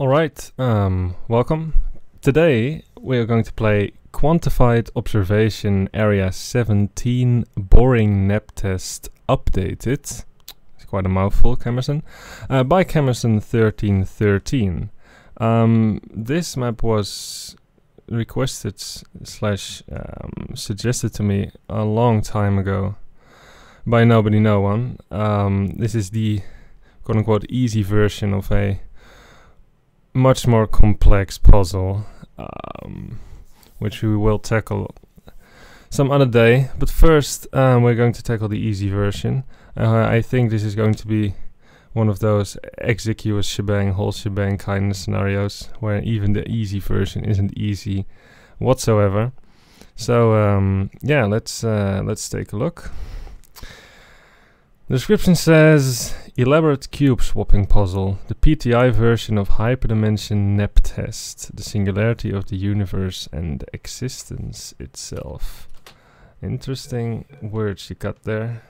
Alright, welcome. Today we are going to play Quantified Observation Area 17 Boring Nap Test Updated. It's quite a mouthful, Camerson. By camerson1313. This map was requested slash suggested to me a long time ago by Nobody, No One. This is the quote-unquote easy version of a much more complex puzzle, which we will tackle some other day. But first, we're going to tackle the easy version. I think this is going to be one of those exiguous shebang, whole shebang kind of scenarios where even the easy version isn't easy whatsoever. So yeah, let's take a look. The description says, elaborate cube swapping puzzle, the PTI version of hyperdimension NEP test, the singularity of the universe and existence itself. Interesting words you got there.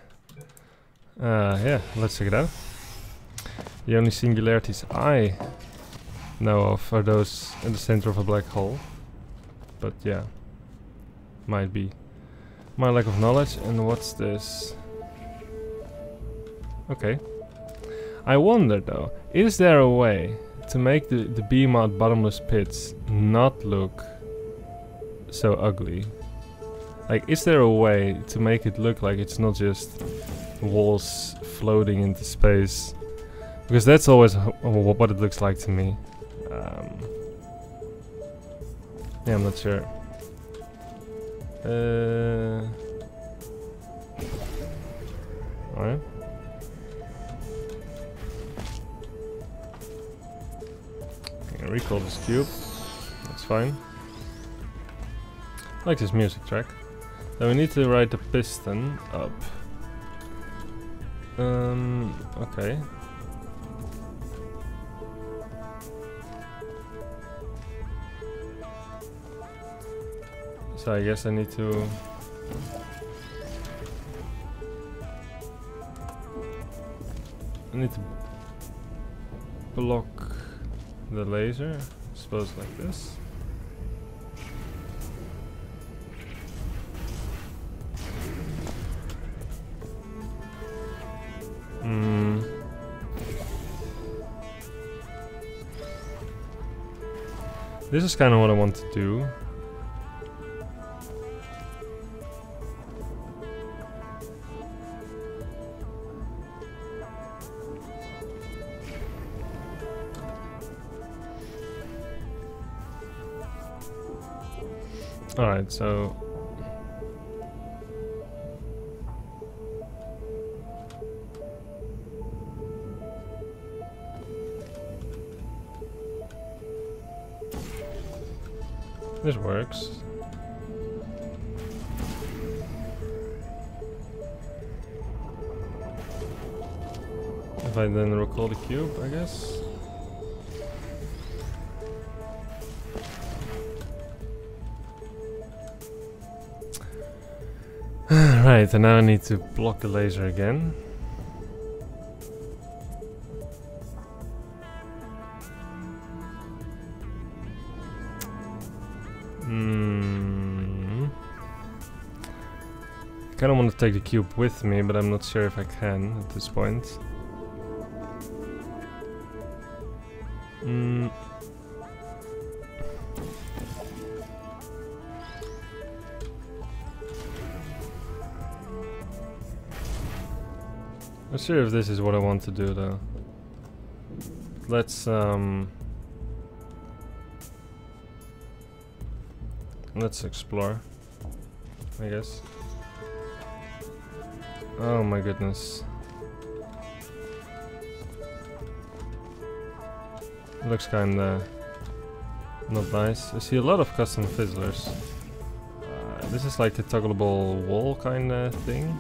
Yeah, let's check it out. The only singularities I know of are those in the center of a black hole. But yeah, might be my lack of knowledge. And what's this? Okay. I wonder though, is there a way to make the B-Mod Bottomless Pits not look so ugly? Like, is there a way to make it look like it's not just walls floating into space? Because that's always what it looks like to me. Yeah, I'm not sure. Alright. Recall this cube, that's fine. I like this music track. Then we need to ride the piston up. Okay. So I guess I need to... block the laser, I suppose, like this. This is kind of what I want to do. Alright, so... this works. If I then recall the cube, I guess. Right, and now I need to block the laser again. I kind of want to take the cube with me, but I'm not sure if I can at this point. I'm not sure if this is what I want to do though. Let's explore, I guess. Oh my goodness. Looks kinda not nice. I see a lot of custom fizzlers. This is like the toggleable wall kinda thing.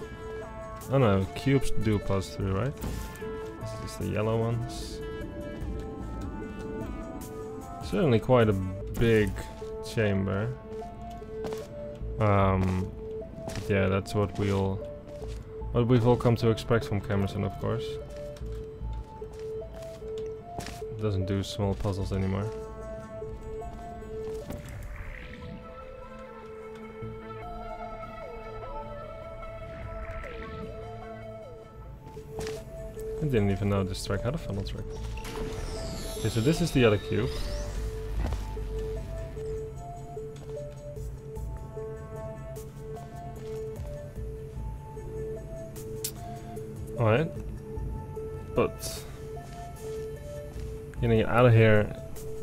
Oh no, cubes do pass through, right? This is the yellow ones. Certainly quite a big chamber. Yeah, that's what we've all come to expect from Camerson, of course. doesn't do small puzzles anymore. I didn't even know this track had a funnel track. Okay, so this is the other cube. Alright. But getting out of here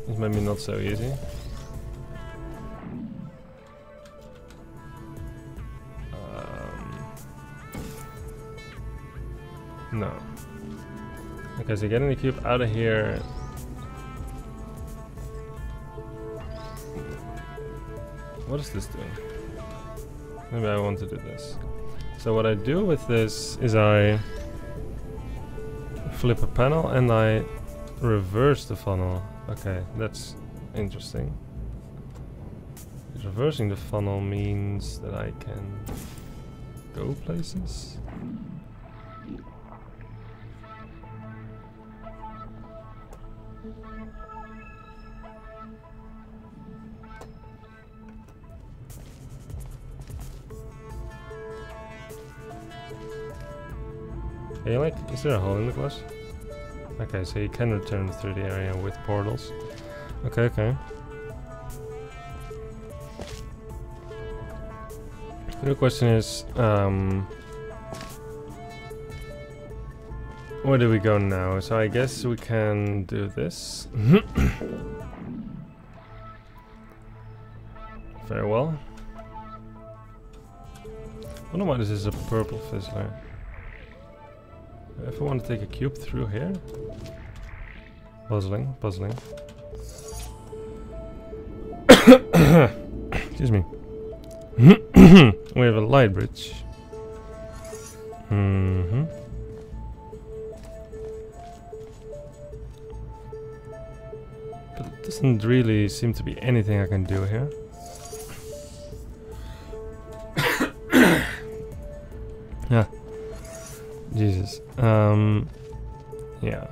is maybe not so easy. No. Okay, so getting the cube out of here. What is this doing? Maybe I want to do this. So what I do with this is I flip a panel and I reverse the funnel. Okay, that's interesting. Reversing the funnel means that I can go places. Hey, like, is there a hole in the glass? Okay, so you can return through the area with portals. Okay, okay. The question is, where do we go now? So I guess we can do this. Very well. I wonder why this is a purple fizzler. If I want to take a cube through here. Puzzling, puzzling. Excuse me. We have a light bridge. Mm-hmm. But it doesn't really seem to be anything I can do here. Yeah. Jesus. Yeah.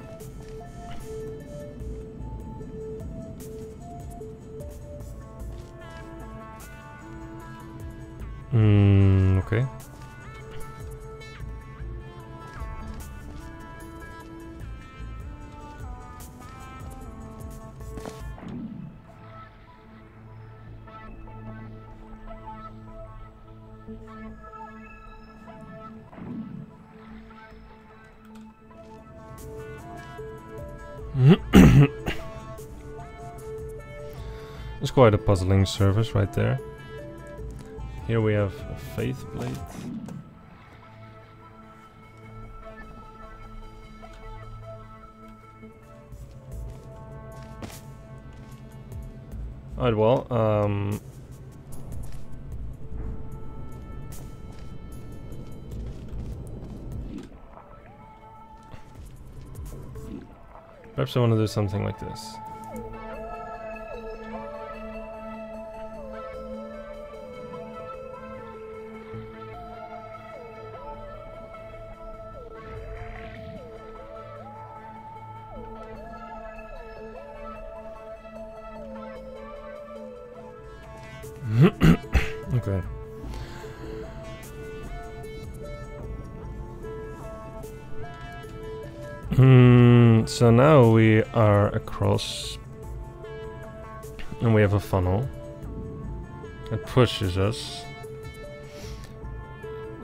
Okay. It's quite a puzzling surface right there. Here we have a faith plate. Alright, well, perhaps I want to do something like this. Okay. So now we are across and we have a funnel that pushes us.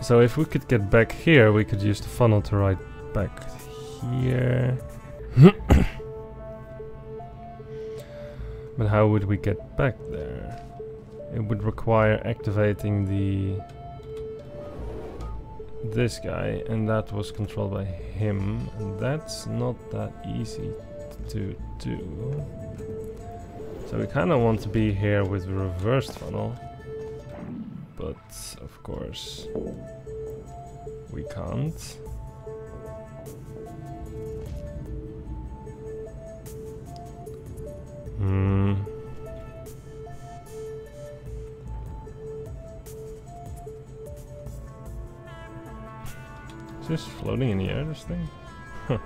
So if we could get back here, we could use the funnel to ride back here. But how would we get back there? It would require activating this guy, and that was controlled by him, and that's not that easy to do. So we kind of want to be here with the reversed funnel, but of course we can't. Is this floating in the air, this thing? Huh.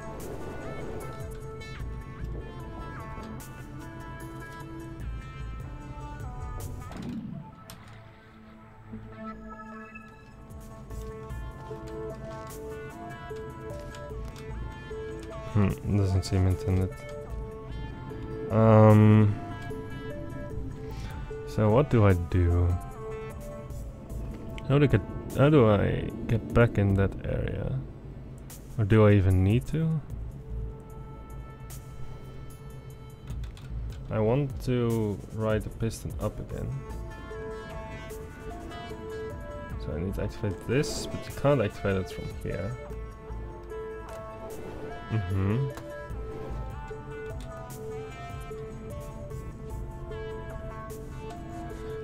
Doesn't seem intended. So what do I do? How do I get back in that area? Or do I even need to? I want to ride the piston up again. So I need to activate this, but you can't activate it from here. Mm-hmm.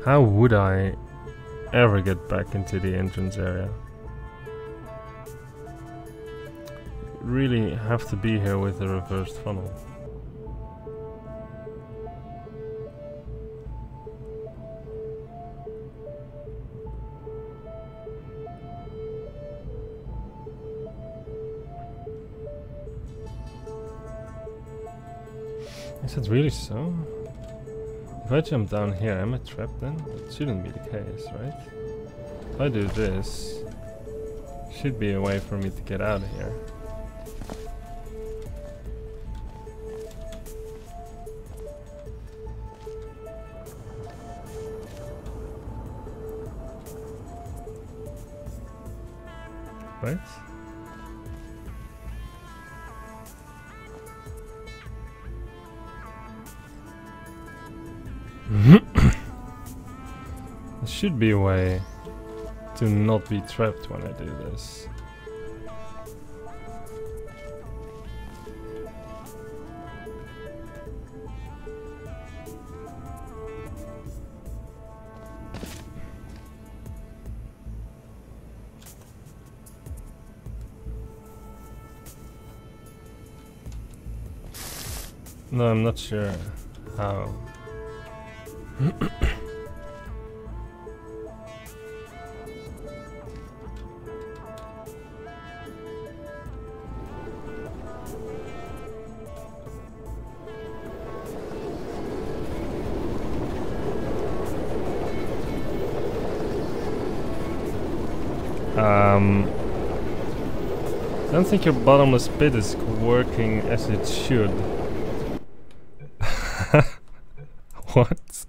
How would I ever get back into the entrance area? Really have to be here with the reversed funnel. Is it really so? If I jump down here, am I trapped then? That shouldn't be the case, right? If I do this, should be a way for me to get out of here. Right? There should be a way to not be trapped when I do this. No, I'm not sure how. I don't think your bottomless pit is working as it should. What?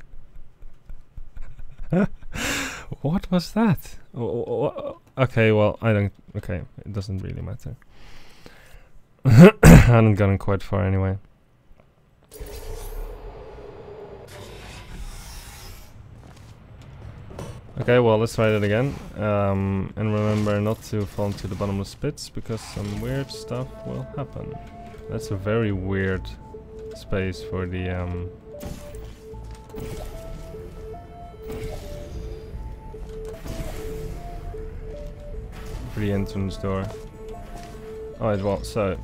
What was that? Okay, well, I don't... Okay, it doesn't really matter. I haven't gotten quite far anyway. Okay, well, let's try that again. And remember not to fall into the bottomless pits, because some weird stuff will happen. That's a very weird space for the... for the entrance door. Alright, well, so...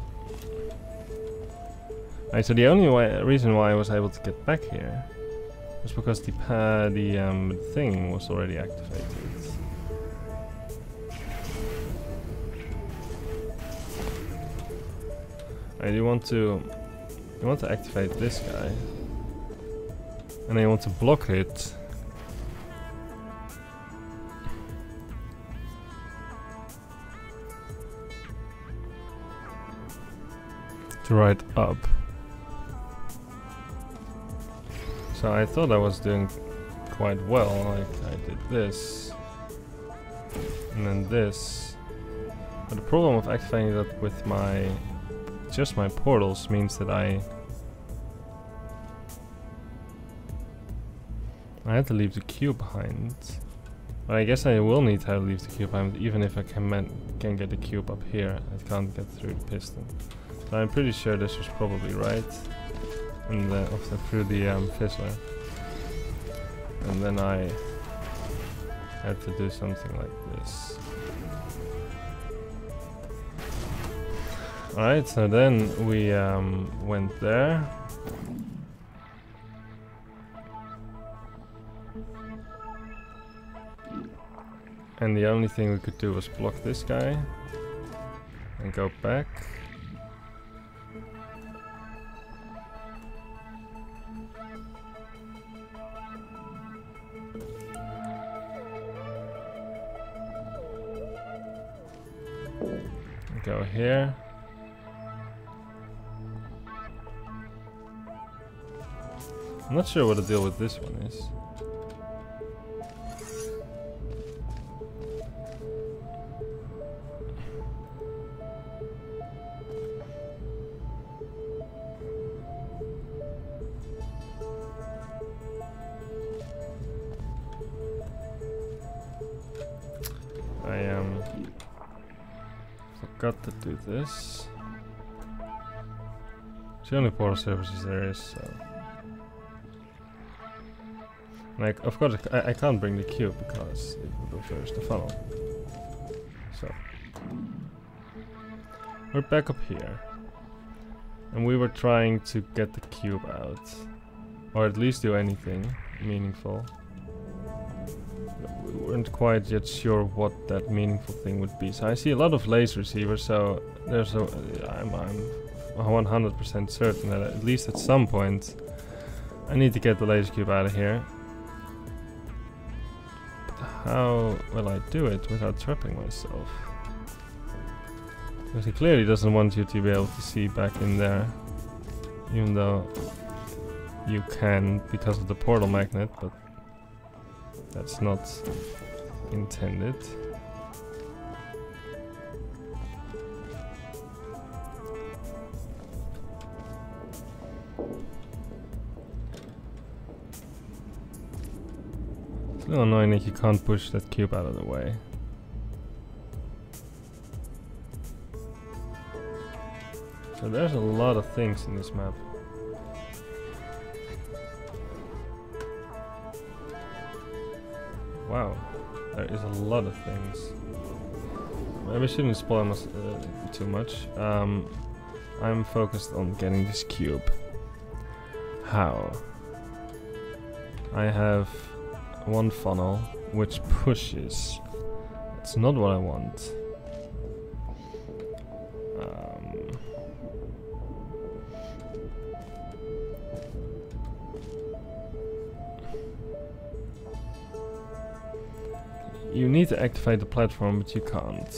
Alright, so the only reason why I was able to get back here was because the thing was already activated. I do want to... I want to activate this guy. And I want to block it. To ride up. So I thought I was doing quite well, like I did this, and then this. But the problem of activating that with my, just my portals means that I had to leave the queue behind. But I guess I will need to leave the queue behind, even if I can get the cube up here. I can't get through the piston. So I'm pretty sure this was probably right. And then through the fizzler. And then I had to do something like this. Alright, so then we went there. And the only thing we could do was block this guy. And go back. Go here, I'm not sure what the deal with this one is. Got to do this. It's the only portal surfaces there is, so. Like, of course, I can't bring the cube because it will burst the funnel. So. We're back up here. And we were trying to get the cube out. Or at least do anything meaningful. We weren't quite yet sure what that meaningful thing would be. So I see a lot of lasers here, so there's a, I'm 100% certain that at least at some point I need to get the laser cube out of here. But how will I do it without trapping myself? Because he clearly doesn't want you to be able to see back in there, even though you can because of the portal magnet, but that's not intended. It's a little annoying that you can't push that cube out of the way. So there's a lot of things in this map. Wow, there is a lot of things. Maybe I shouldn't spoil myself too much. I'm focused on getting this cube. How? I have one funnel which pushes. It's not what I want. You need to activate the platform, but you can't.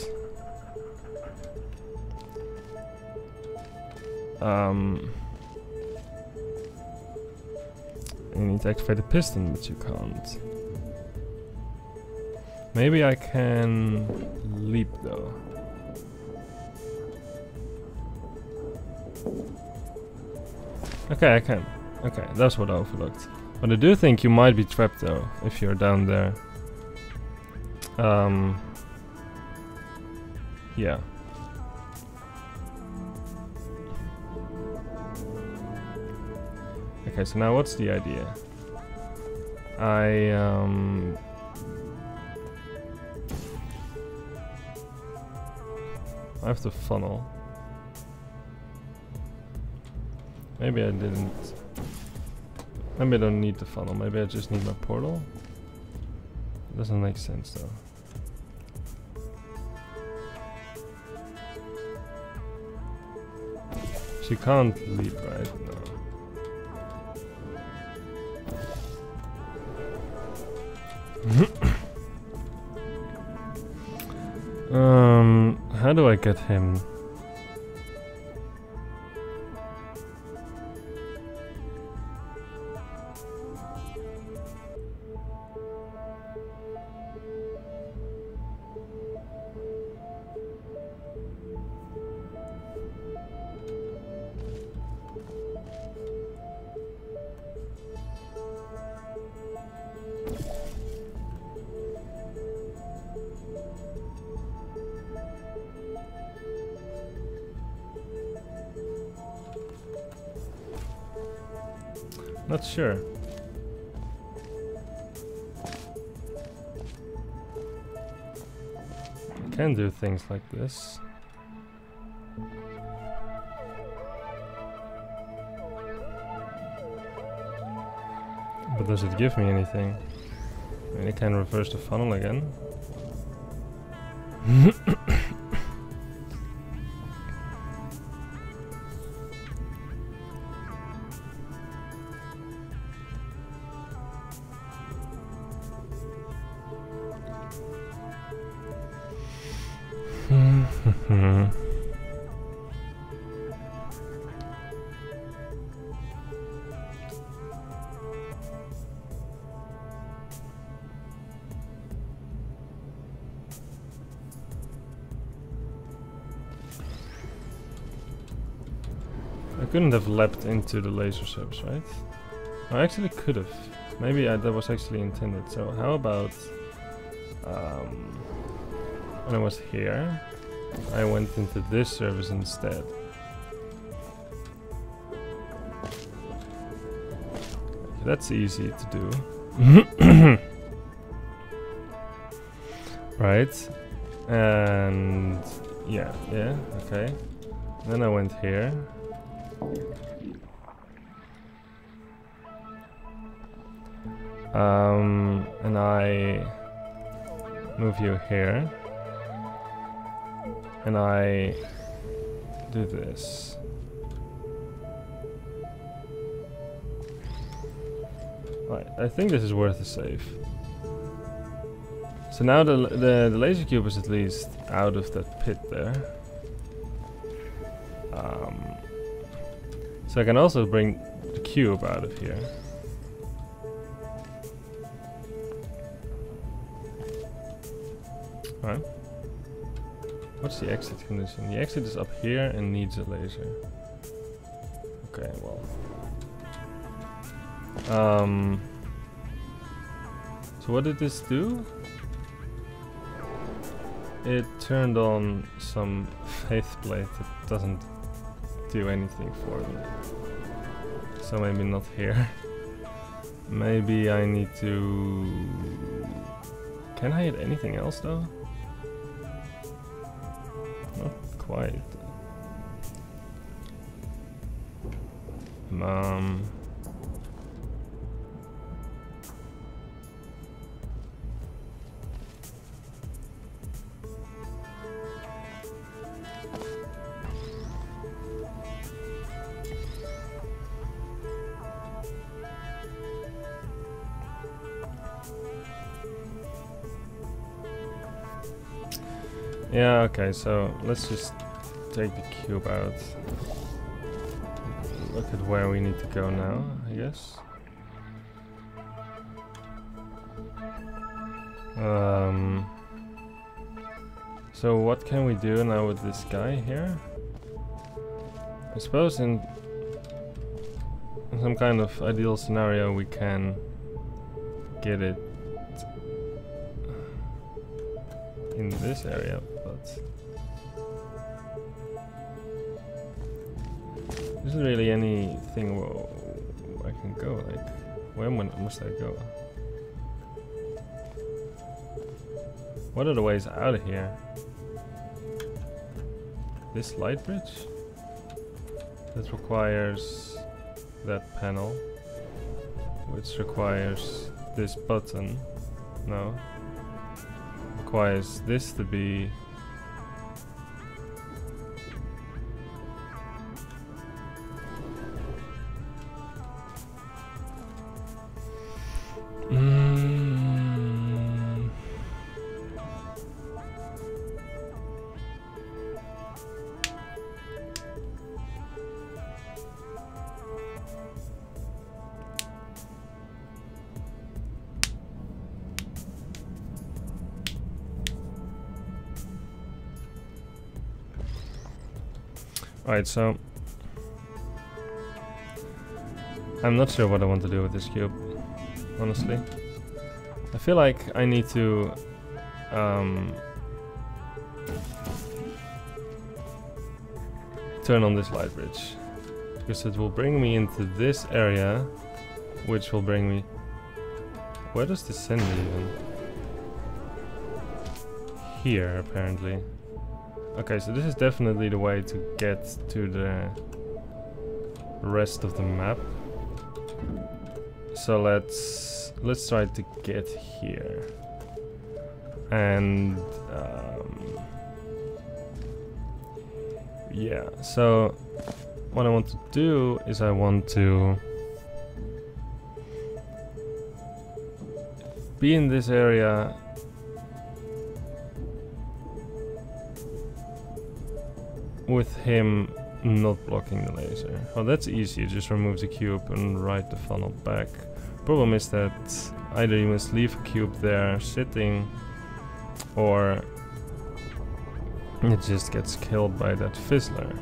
You need to activate the piston, but you can't. Maybe I can leap though. Okay, I can. Okay, that's what I overlooked. But I do think you might be trapped though, if you're down there. Yeah. Okay, so now what's the idea? I have to funnel. Maybe I didn't. Maybe I don't need the funnel. Maybe I just need my portal. Doesn't make sense though. She can't leap right now. How do I get him? Not sure. I can do things like this. But does it give me anything? I mean, I can reverse the funnel again. couldn't have leapt into the laser subs, right? I actually could have. Maybe that was actually intended. So how about when I was here, I went into this service instead. That's easy to do. Right? And yeah, okay. Then I went here. And I move you here. And I do this. Right, I think this is worth a save. So now the laser cube is at least out of that pit there. So I can also bring the cube out of here. Alright. What's the exit condition? The exit is up here and needs a laser. Okay, well. So what did this do? It turned on some faith plate that doesn't do anything for me. So maybe not here. Maybe I need to... Can I hit anything else though? Not quite. Yeah, okay, so let's just take the cube out. Look at where we need to go now, I guess. So what can we do now with this guy here? I suppose in some kind of ideal scenario we can get it in this area. There isn't really anything where I can go, like, where must I go? What are the ways out of here? This light bridge? That requires that panel, which requires this button, no? Requires this to be... Alright, so I'm not sure what I want to do with this cube, honestly. I feel like I need to turn on this light bridge, because it will bring me into this area, which will bring me... Where does this send me even? Here, apparently. Okay, so this is definitely the way to get to the rest of the map. So let's try to get here. And yeah, so what I want to do is I want to be in this area. With him not blocking the laser. Oh, that's easy, you just remove the cube and write the funnel back. Problem is that either you must leave a cube there sitting, or it just gets killed by that fizzler.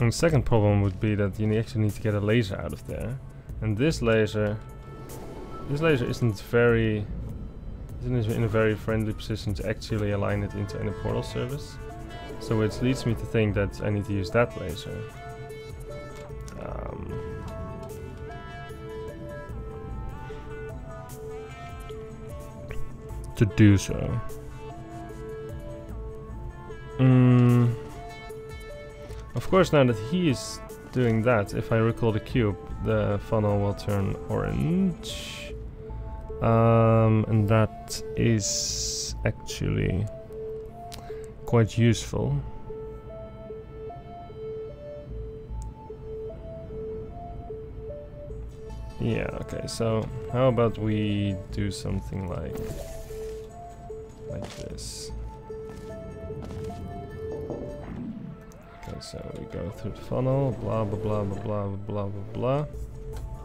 And the second problem would be that you actually need to get a laser out of there, and this laser isn't in a very friendly position to actually align it into any portal service, so which leads me to think that I need to use that laser. To do so. Of course, now that he is doing that, if I recall the cube, the funnel will turn orange. And that is actually quite useful. Yeah, okay, so how about we do something like this. Okay, so we go through the funnel, blah blah blah blah blah blah blah.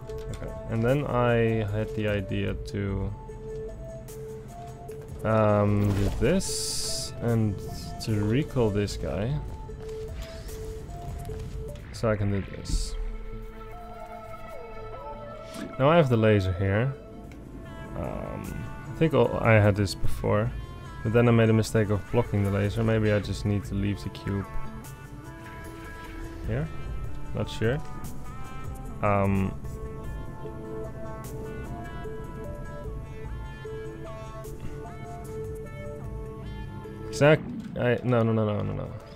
Okay, and then I had the idea to do this and to recall this guy, so I can do this. Now I have the laser here. I think I had this before, but then I made a mistake of blocking the laser. Maybe I just need to leave the cube here. Not sure. No.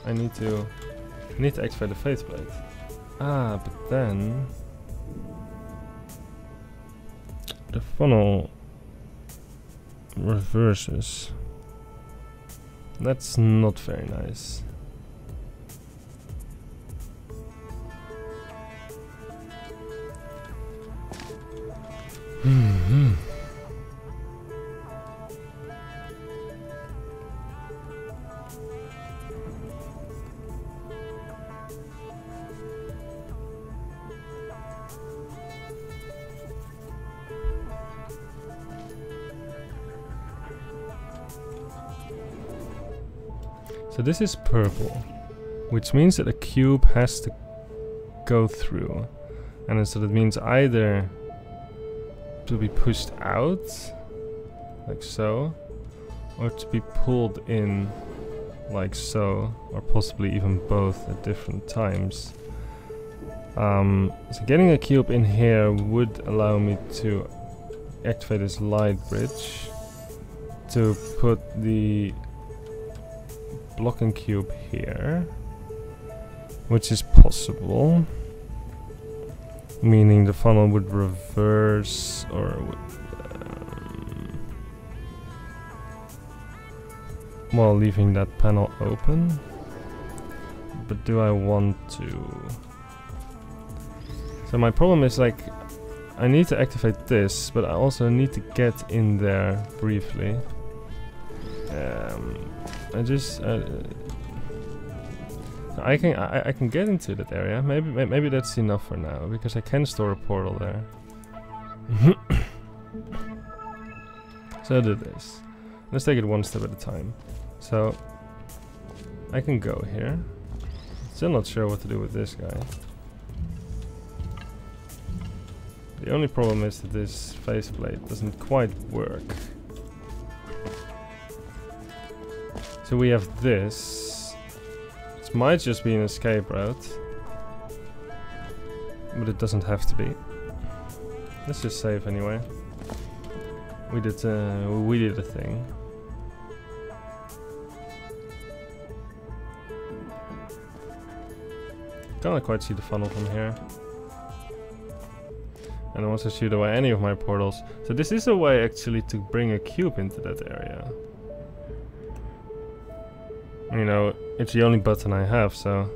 I need to activate the faceplate. Ah, but then the funnel reverses. That's not very nice. Mm-hmm. So this is purple, which means that a cube has to go through, and so that means either to be pushed out, like so, or to be pulled in, like so, or possibly even both at different times. So getting a cube in here would allow me to activate this light bridge to put the blocking cube here, which is possible, meaning the funnel would reverse or would, while leaving that panel open. But do I want to? So my problem is, like, I need to activate this, but I also need to get in there briefly. I can get into that area. Maybe that's enough for now, because I can store a portal there. So I'll do this. Let's take it one step at a time. So I can go here. Still not sure what to do with this guy. The only problem is that this faceplate doesn't quite work. So we have this. It might just be an escape route, but it doesn't have to be. Let's just save anyway. We did a thing. Can't quite see the funnel from here. And I want to shoot away any of my portals. So this is a way actually to bring a cube into that area. You know, it's the only button I have, so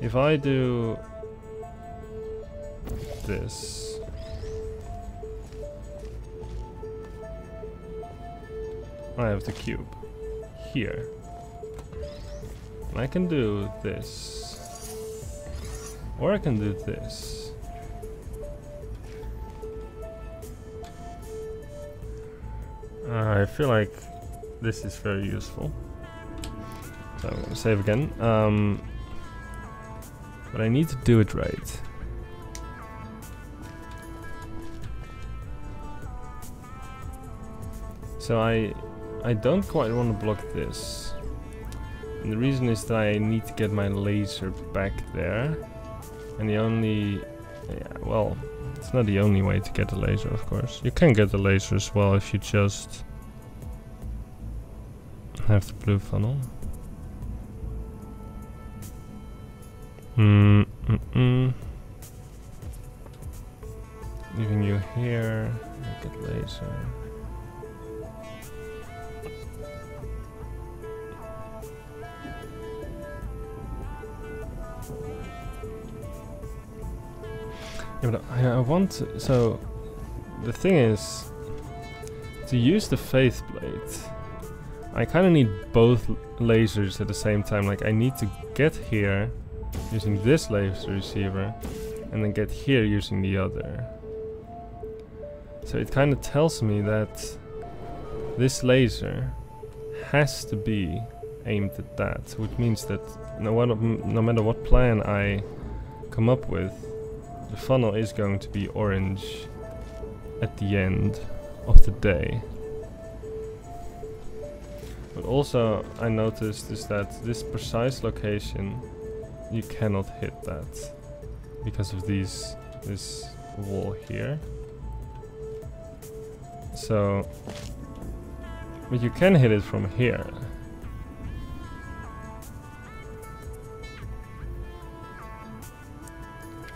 if I do this, I have the cube here. And I can do this. Or I can do this. I feel like this is very useful. So I'm gonna save again. But I need to do it right. So I don't quite want to block this. And the reason is that I need to get my laser back there. And the only... yeah, well, it's not the only way to get a laser, of course. You can get a laser as well if you just have the blue funnel. Leaving you here, get laser. Yeah, but I want to, so the thing is, to use the faith plate, I kind of need both lasers at the same time. Like, I need to get here using this laser receiver and then get here using the other. So it kind of tells me that this laser has to be aimed at that, which means that no matter what plan I come up with, the funnel is going to be orange at the end of the day. But also I noticed is that this precise location, you cannot hit that because of this wall here. So, but you can hit it from here.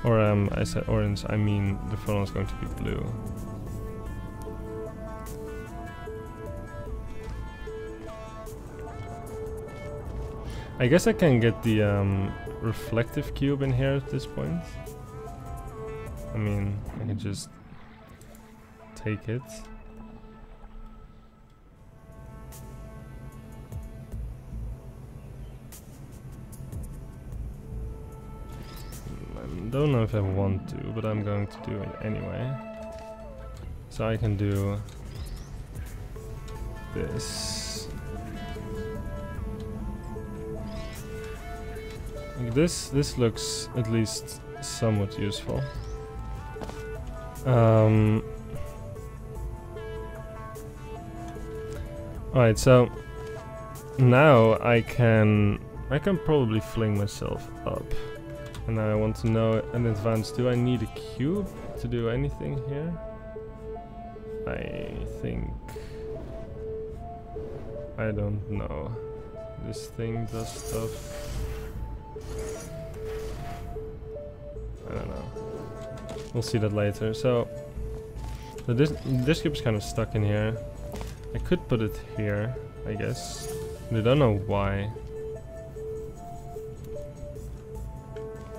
Or I said orange, I mean the funnel is going to be blue. I guess I can get the reflective cube in here at this point. I mean, I can just take it. I don't know if I want to, but I'm going to do it anyway. So I can do this. Like this looks at least somewhat useful. Alright, so now I can probably fling myself up. And now I want to know in advance, do I need a cube to do anything here? I think... I don't know. This thing does stuff. I don't know. We'll see that later. So this cube's kind of stuck in here. I could put it here, I guess. But I don't know why.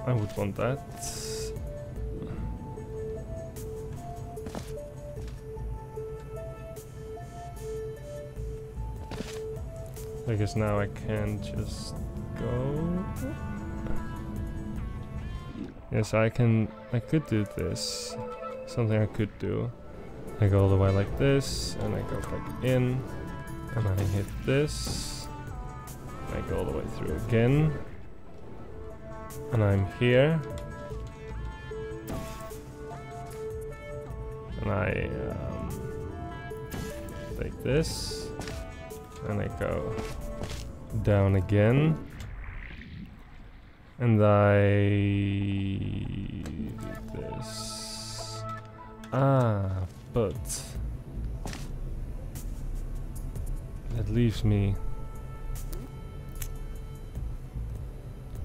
I would want that. I guess now I can just go. Yes, I could do this. Something I could do. I go all the way like this, and I go back in, and I hit this. I go all the way through again. And I'm here. And I take this. And I go down again. And I do this. Ah, but that leaves me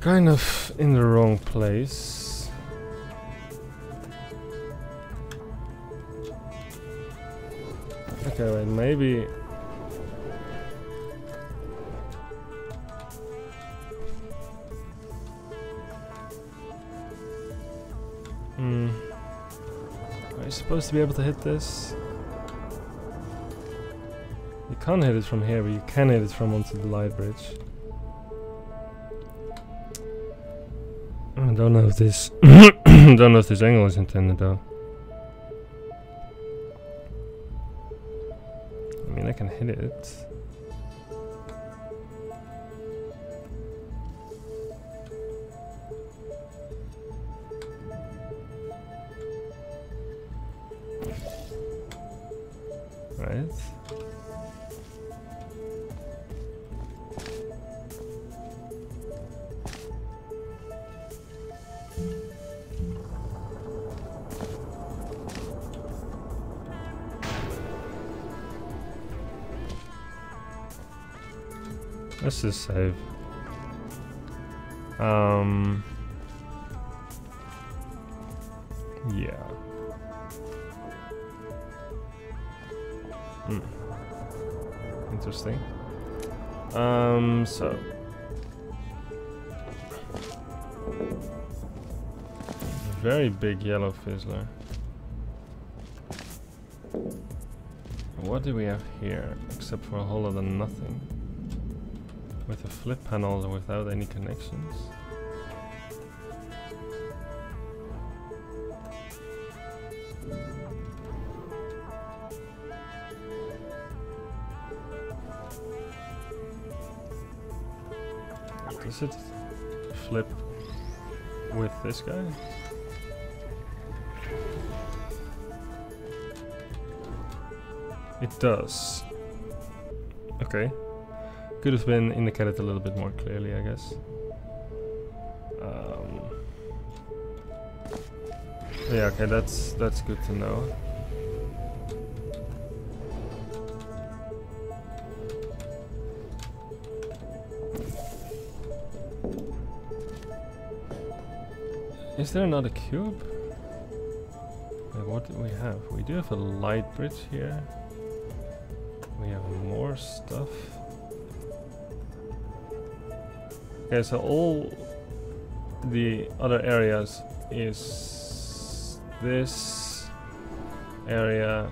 kind of in the wrong place. Okay, wait, maybe... Are you supposed to be able to hit this? You can't hit it from here, but you can hit it from onto the light bridge. I don't know if this don't know if this angle is intended though. I mean, I can hit it. Right. Let's just save. Yeah. Interesting. So very big yellow fizzler. What do we have here except for a whole lot of nothing? With a flip panel and without any connections. Does it flip with this guy? It does. Okay. Could have been indicated a little bit more clearly, I guess. Yeah, okay, that's good to know. Is there another cube? Wait, what do we have? We do have a light bridge here. We have more stuff. Okay, so all the other areas is this area,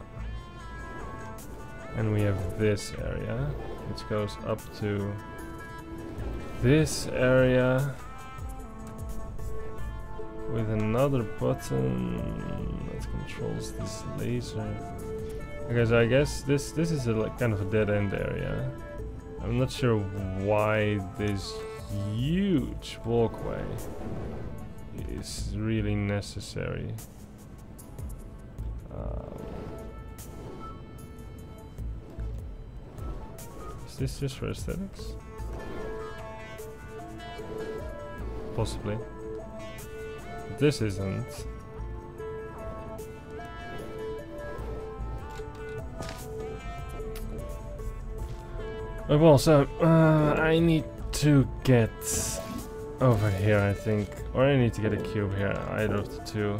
and we have this area, which goes up to this area with another button that controls this laser. Okay, so I guess this is a, like, kind of a dead end area. I'm not sure why this huge walkway is really necessary. Is this just for aesthetics? Possibly. But this isn't. Oh, well, so I need to get over here, I think, or I need to get a cube here, either of the two.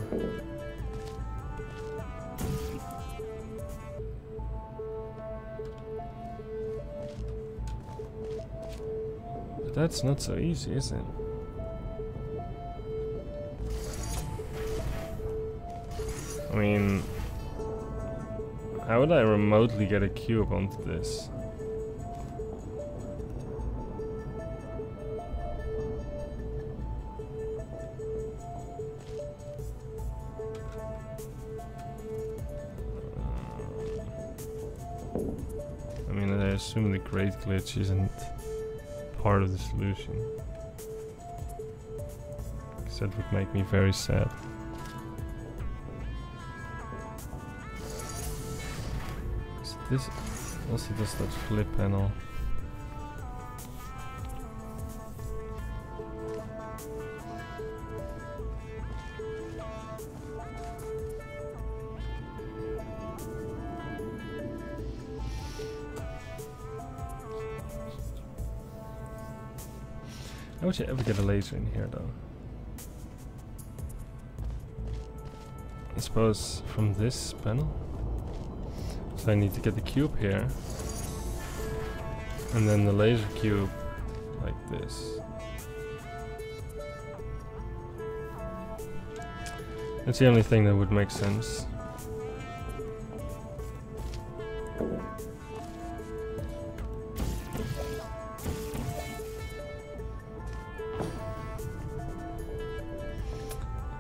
But that's not so easy, is it? I mean, how would I remotely get a cube onto this? Assuming the great glitch isn't part of the solution, because that would make me very sad. So this also does that flip panel. How would you ever get a laser in here, though? I suppose from this panel. So I need to get the cube here, and then the laser cube like this. That's the only thing that would make sense.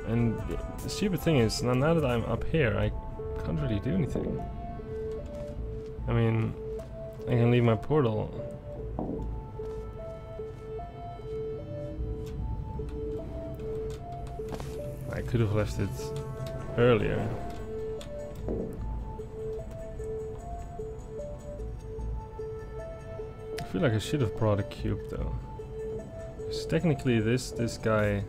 And the stupid thing is, now that I'm up here, I can't really do anything. I mean, I can leave my portal. I could have left it earlier. I feel like I should have brought a cube though. Because technically this guy...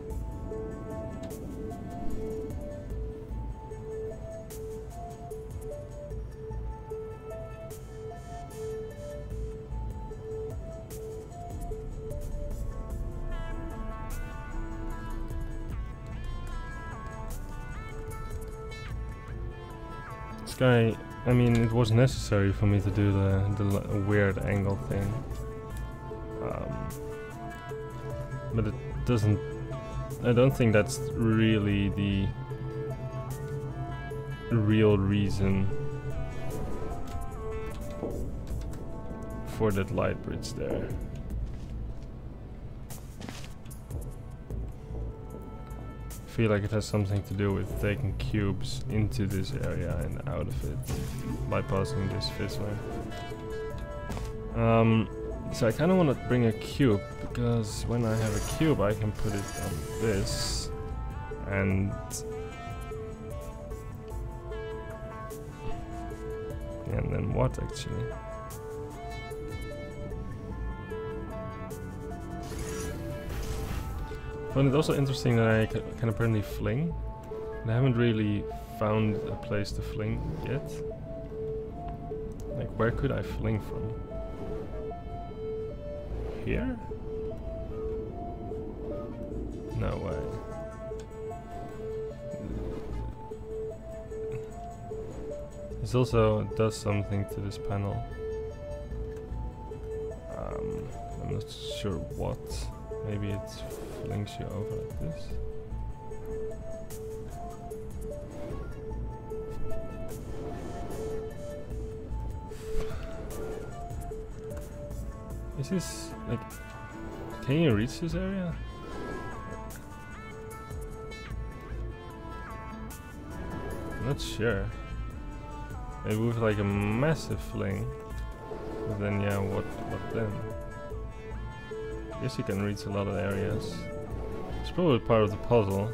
I mean, it was necessary for me to do the weird angle thing, but it doesn't, I don't think that's really the real reason for that light bridge there. I feel like it has something to do with taking cubes into this area and out of it, bypassing this fizzway. So I kind of want to bring a cube, because when I have a cube I can put it on this, and... and then what actually? But it's also interesting that I can apparently fling. And I haven't really found a place to fling yet. Like, where could I fling from? Here? No way. This also does something to this panel. I'm not sure what. Maybe it flings you over like this. Is this like... can you reach this area? I'm not sure. Maybe with like a massive fling. But then yeah, what then? I guess you can reach a lot of areas. It's probably part of the puzzle.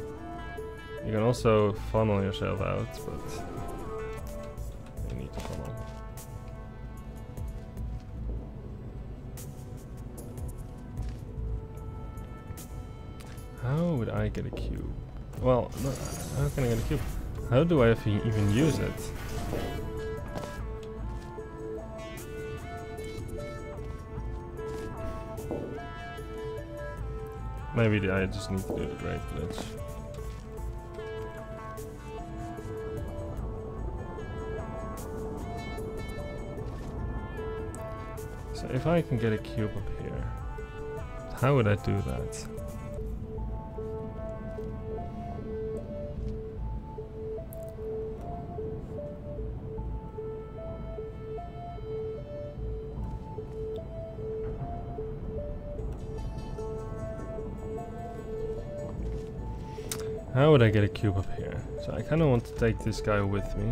You can also funnel yourself out, but you need to funnel. How would I get a cube? Well, no, how can I get a cube? How do I even use it? Maybe I just need to do the Great Glitch. So if I can get a cube up here, how would I do that? How would I get a cube up here? So I kind of want to take this guy with me,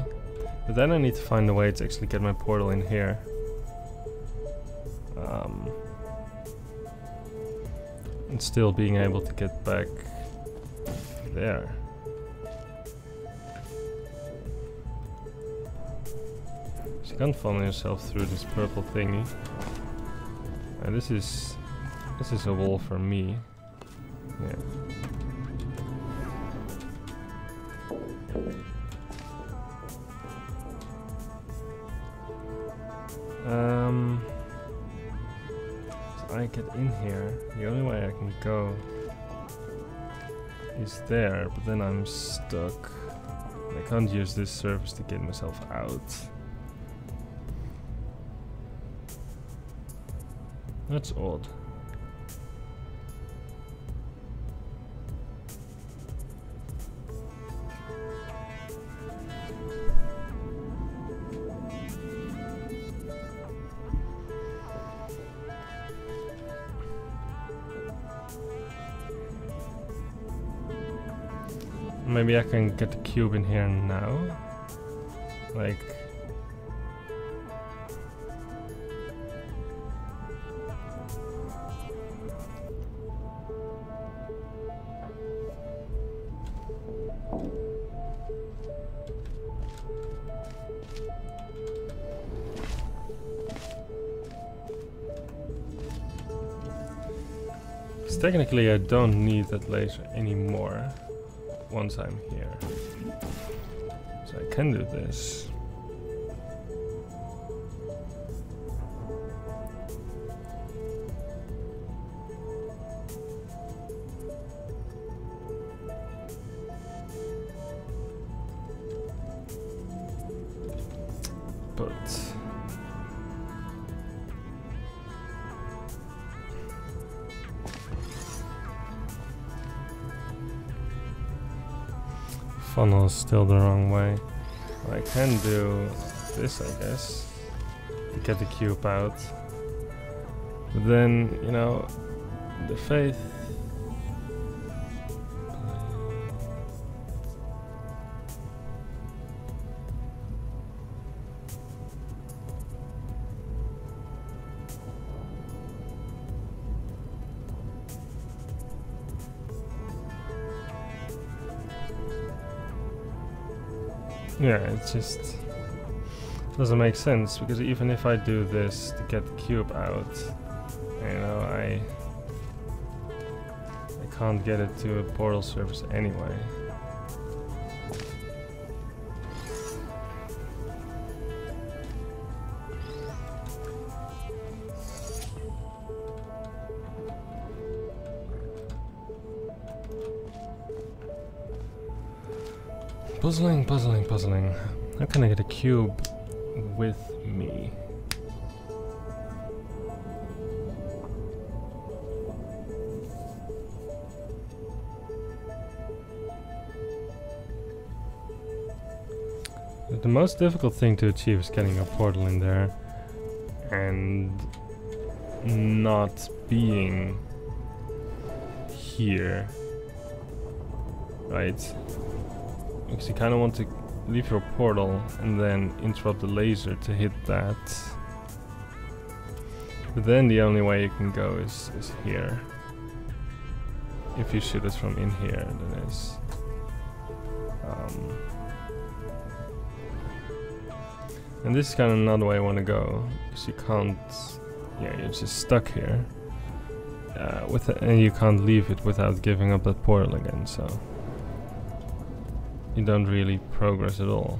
but then I need to find a way to actually get my portal in here. And still being able to get back there. So you can't funnel yourself through this purple thingy. And this is a wall for me. Yeah. So I get in here, the only way I can go is there, but then I'm stuck. I can't use this surface to get myself out. That's odd. Maybe I can get the cube in here now. Like... technically I don't need that laser anymore once I'm here. So I can do this. Funnel is still the wrong way. Well, I can do this, I guess, to get the cube out. But then, you know, the faith. Yeah, it just doesn't make sense, because even if I do this to get the cube out, you know, I can't get it to a portal surface anyway. Puzzling, puzzling, puzzling. How can I get a cube with me? The most difficult thing to achieve is getting a portal in there and not being here, right? Because you kind of want to leave your portal and then interrupt the laser to hit that. But then the only way you can go is here. If you shoot it from in here, then it's... and this is kind of not the way I want to go. Because you can't... yeah, you're just stuck here. And you can't leave it without giving up that portal again, so... you don't really progress at all.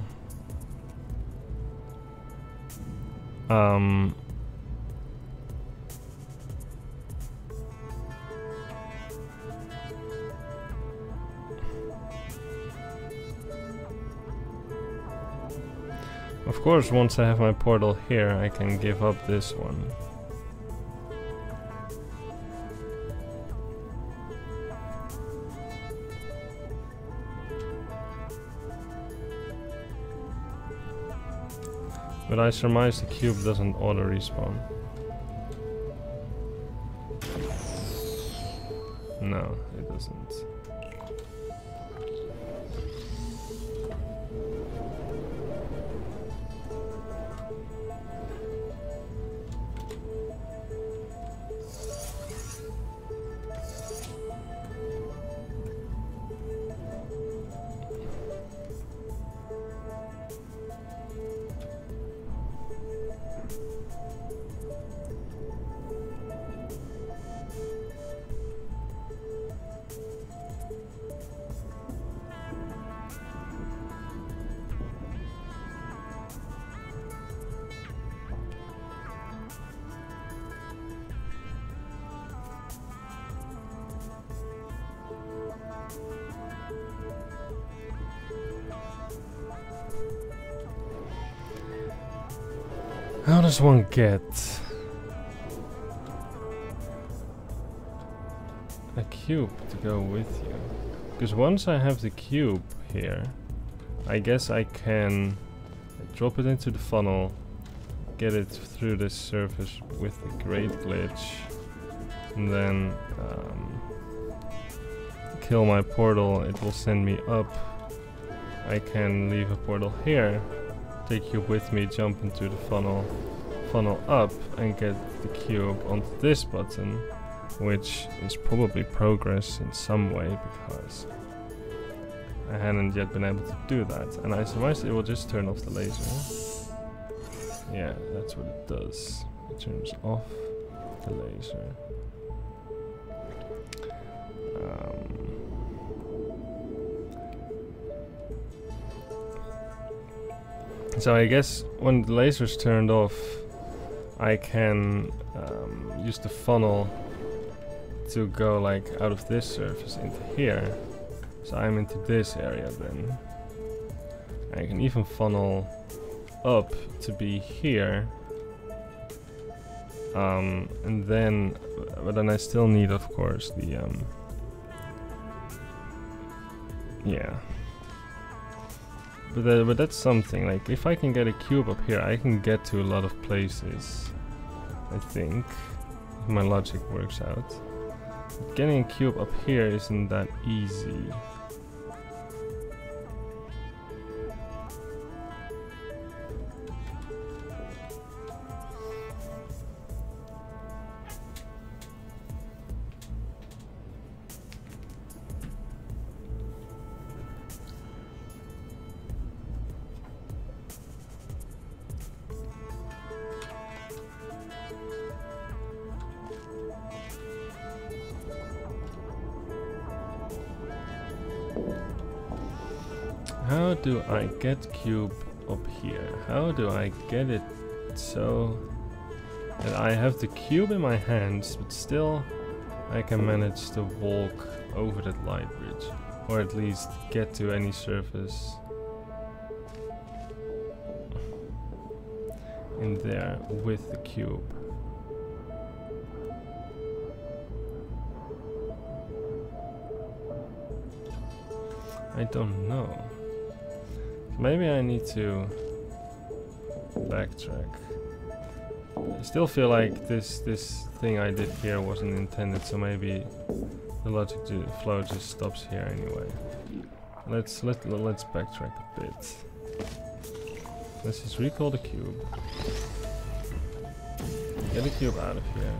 Of course, once I have my portal here, I can give up this one. But I surmise the cube doesn't auto-respawn. No, it doesn't. How does one get a cube to go with you? Because once I have the cube here, I guess I can drop it into the funnel, get it through this surface with the great glitch, and then kill my portal, it will send me up. I can leave a portal here, take you with me, jump into the funnel, funnel up, and get the cube onto this button, which is probably progress in some way, because I hadn't yet been able to do that. And I surmise it will just turn off the laser. Yeah, that's what it does. It turns off the laser. So I guess when the laser's turned off, I can use the funnel to go like out of this surface into here. So I'm into this area then. I can even funnel up to be here. And then, but then I still need, of course, the, yeah. But that's something, like, if I can get a cube up here, I can get to a lot of places, I think, if my logic works out. But getting a cube up here isn't that easy. How do I get cube up here? How do I get it so that I have the cube in my hands, but still I can manage to walk over that light bridge, or at least get to any surface in there with the cube? I don't know. Maybe I need to backtrack. I still feel like this thing I did here wasn't intended, so maybe the logic flow just stops here anyway. Let's backtrack a bit. Let's just recall the cube. Get the cube out of here.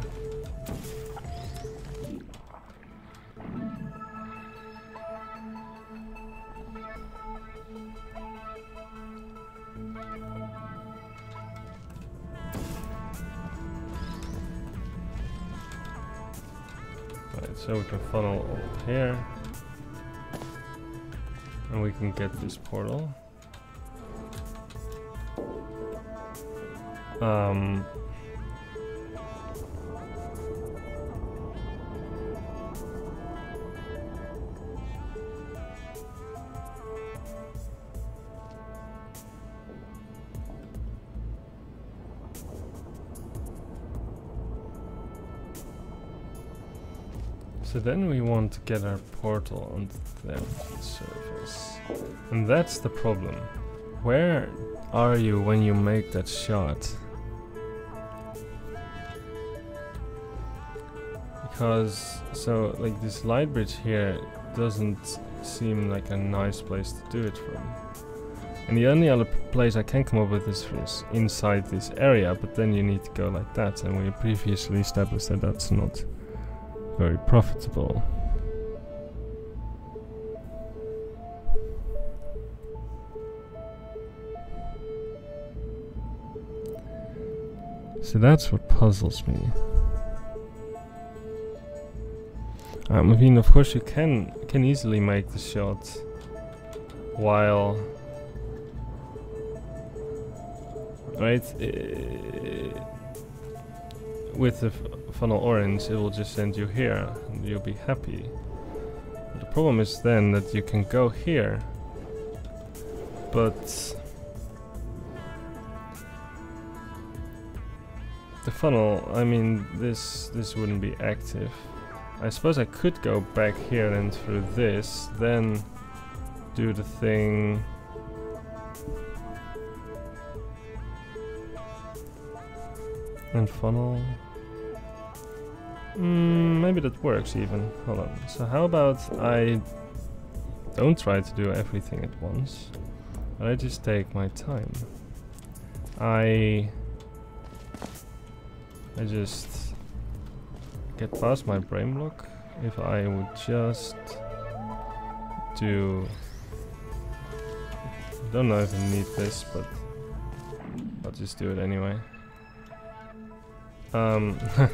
So we can funnel up here, and we can get this portal. So then we want to get our portal onto that surface. And that's the problem. Where are you when you make that shot? Because, so, like, this light bridge here doesn't seem like a nice place to do it from. And the only other place I can come up with is inside this area, but then you need to go like that, and we previously established that that's not very profitable. So that's what puzzles me. I mean, of course you can easily make the shot while... right? With the funnel orange, it will just send you here and you'll be happy. But the problem is then that you can go here, but the funnel, I mean, this wouldn't be active. I suppose I could go back here and through this, then do the thing. And funnel Maybe that works even. Hold on. So how about I don't try to do everything at once. I just take my time. I just get past my brain block if I would just do... I don't know if I need this, but I'll just do it anyway. Right,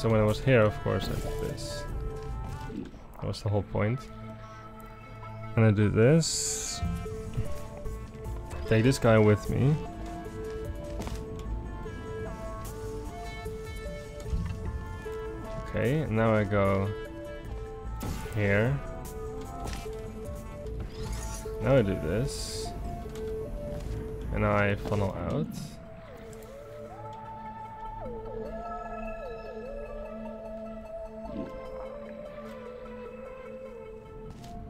so when I was here, of course, I did this. That was the whole point. And I do this. Take this guy with me. Okay, and now I go here. Now I do this. And I funnel out.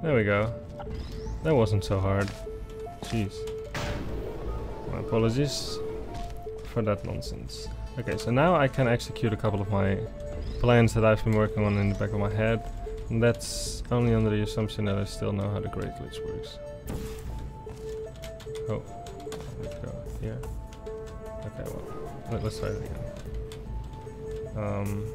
There we go. That wasn't so hard. Jeez. My apologies for that nonsense. Okay, so now I can execute a couple of my plans that I've been working on in the back of my head. And that's only under the assumption that I still know how the Great Glitch works. Oh, let's go here. Okay, well, let's try it again.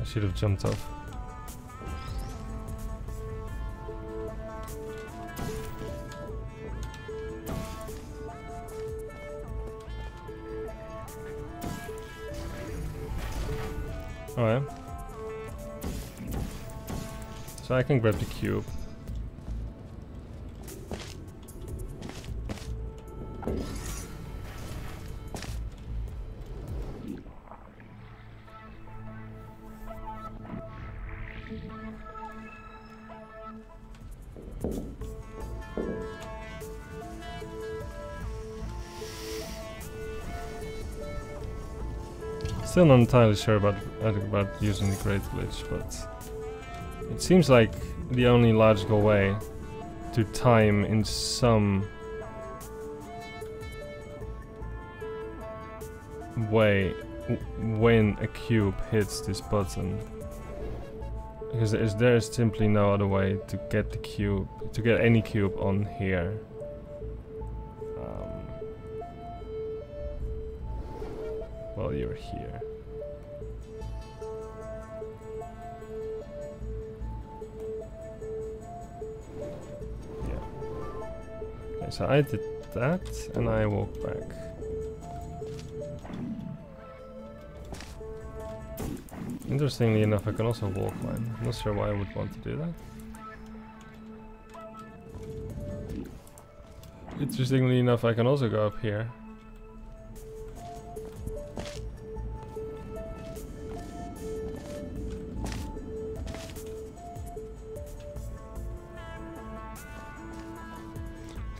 I should have jumped off. Alright. So I can grab the cube. Still not entirely sure about using the Great Glitch, but it seems like the only logical way to time in some way when a cube hits this button, because there is simply no other way to get the cube, to get any cube on here. Well, you're here. Yeah. Okay, so I did that, and I walked back. Interestingly enough, I can also walk mine. I'm not sure why I would want to do that. Interestingly enough, I can also go up here.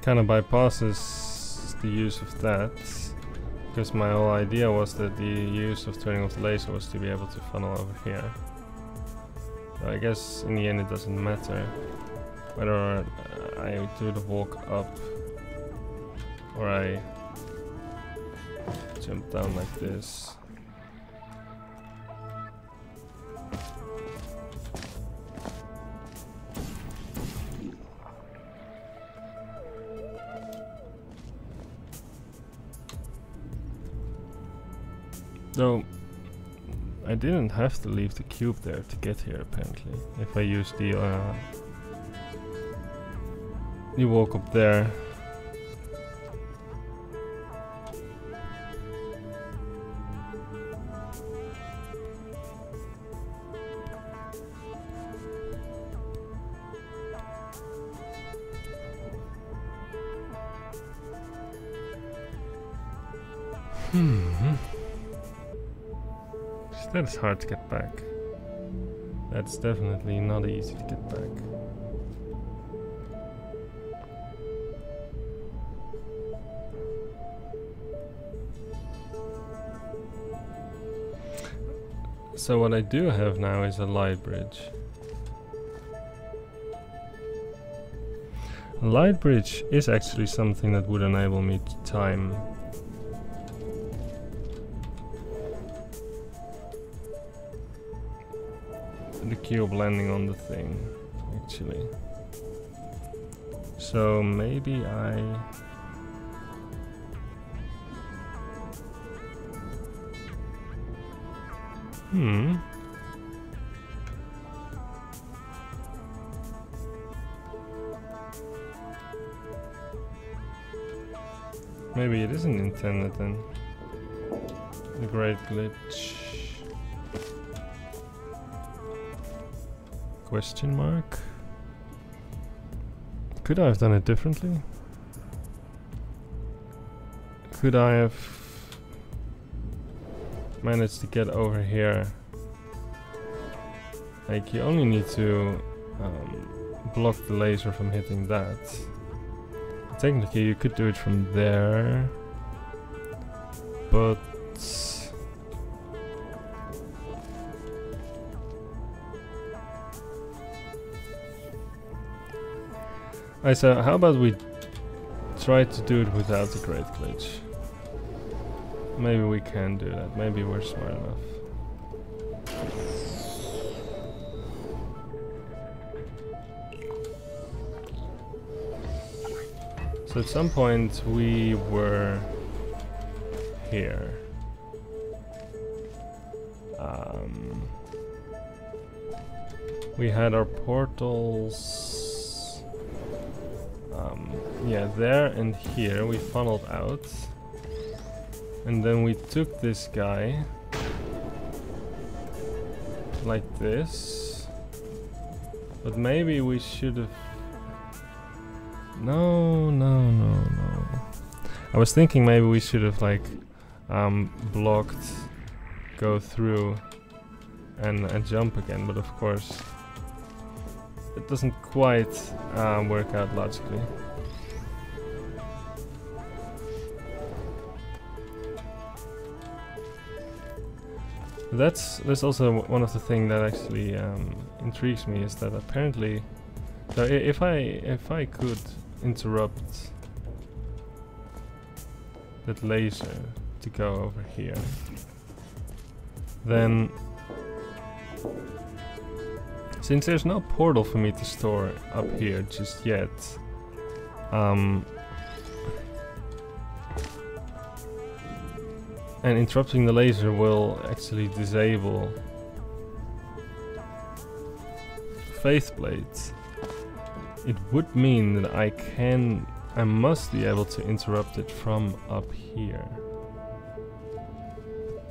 Kind of bypasses the use of that, because my whole idea was that the use of turning off the laser was to be able to funnel over here. So I guess in the end it doesn't matter whether I do the walk up or I jump down like this. Though, I didn't have to leave the cube there to get here, apparently. If I use the walk up there. That's hard to get back. That's definitely not easy to get back. So what I do have now is a light bridge. A light bridge is actually something that would enable me to time. The cube landing on the thing, actually. So maybe I... Maybe it isn't intended then. The great glitch. Question mark. Could I have done it differently? Could I have managed to get over here? Like, you only need to block the laser from hitting that. Technically you could do it from there, but alright, so how about we try to do it without the great glitch? Maybe we can do that. Maybe we're smart enough. So at some point we were here. We had our portals yeah, there and here. We funneled out. And then we took this guy like this, but maybe we should have... No. I was thinking maybe we should have like blocked, go through and jump again, but of course it doesn't quite work out logically. That's also one of the things that actually intrigues me, is that apparently, so if I could interrupt that laser to go over here, then since there's no portal for me to store up here just yet, and interrupting the laser will actually disable faith plates, it would mean that I must be able to interrupt it from up here.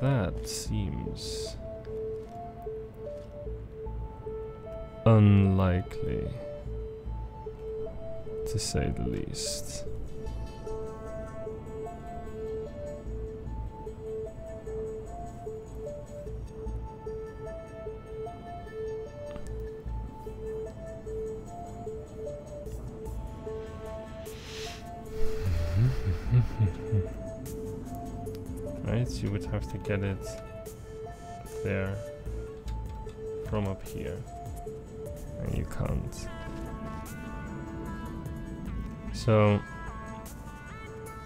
That seems unlikely, to say the least. Right, you would have to get it there from up here, and you can't. So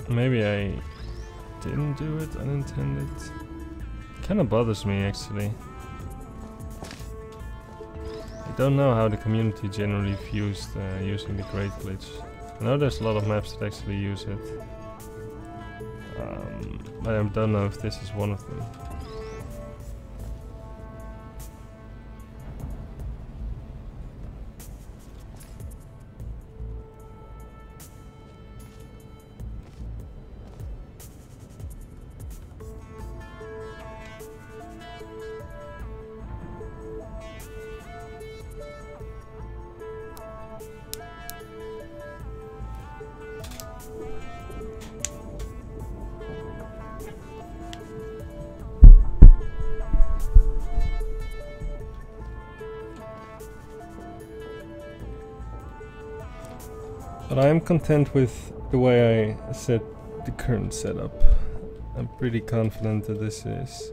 maybe I didn't do it unintended. Kind of bothers me actually. I don't know how the community generally views using the great glitch. I know there's a lot of maps that actually use it, but I don't know if this is one of them. But I am content with the way I set the current setup. I'm pretty confident that this is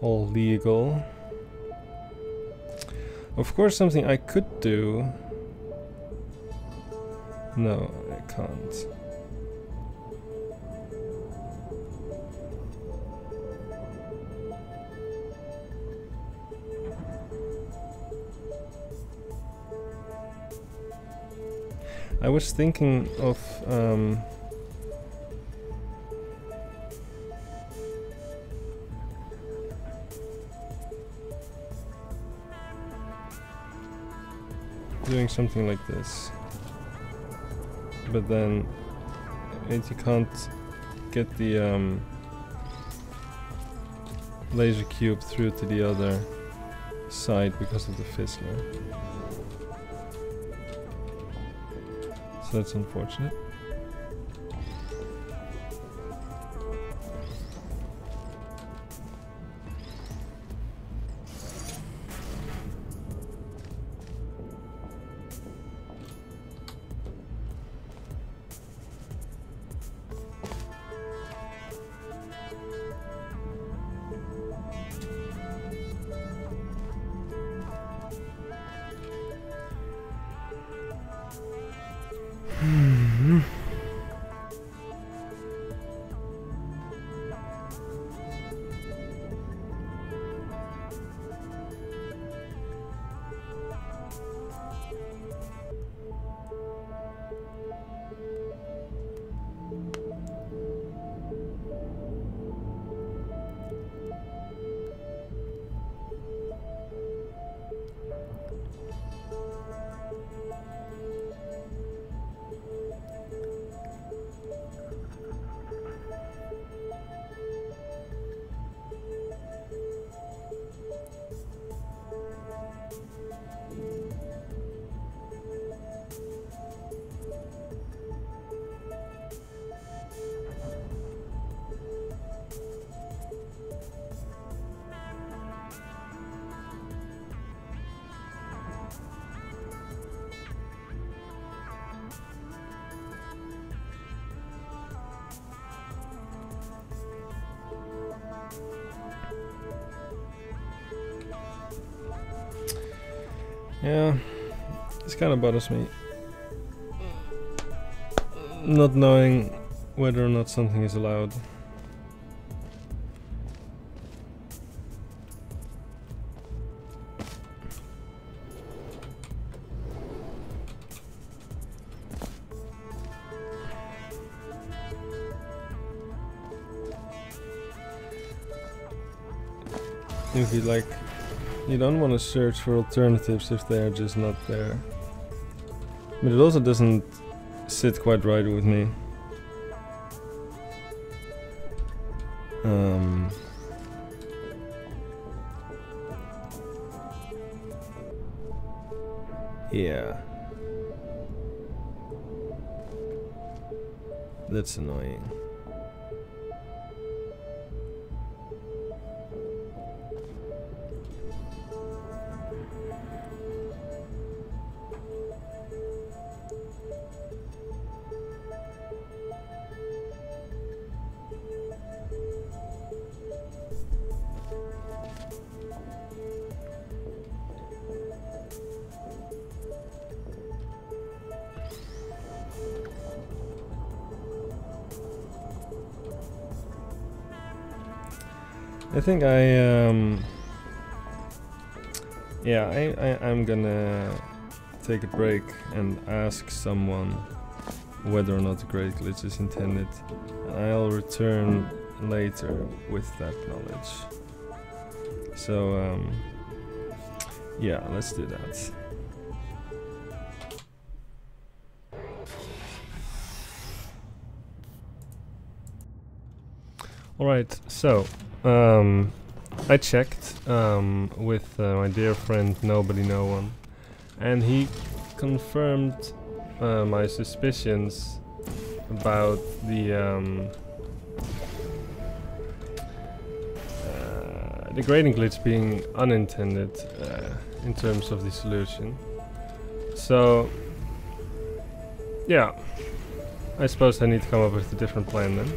all legal. Of course, something I could do. No, I can't. I was thinking of doing something like this, but then you can't get the laser cube through to the other side because of the fizzler. That's unfortunate. Yeah, this kind of bothers me. Not knowing whether or not something is allowed. If you like, you don't want to search for alternatives if they're just not there. But it also doesn't sit quite right with me. Yeah. That's annoying. I think I'm gonna take a break and ask someone whether or not the Great Glitch is intended. I'll return later with that knowledge. So yeah, let's do that. All right, so I checked with my dear friend Nobody, No One, and he confirmed my suspicions about the grading glitch being unintended in terms of the solution. So yeah, I suppose I need to come up with a different plan then.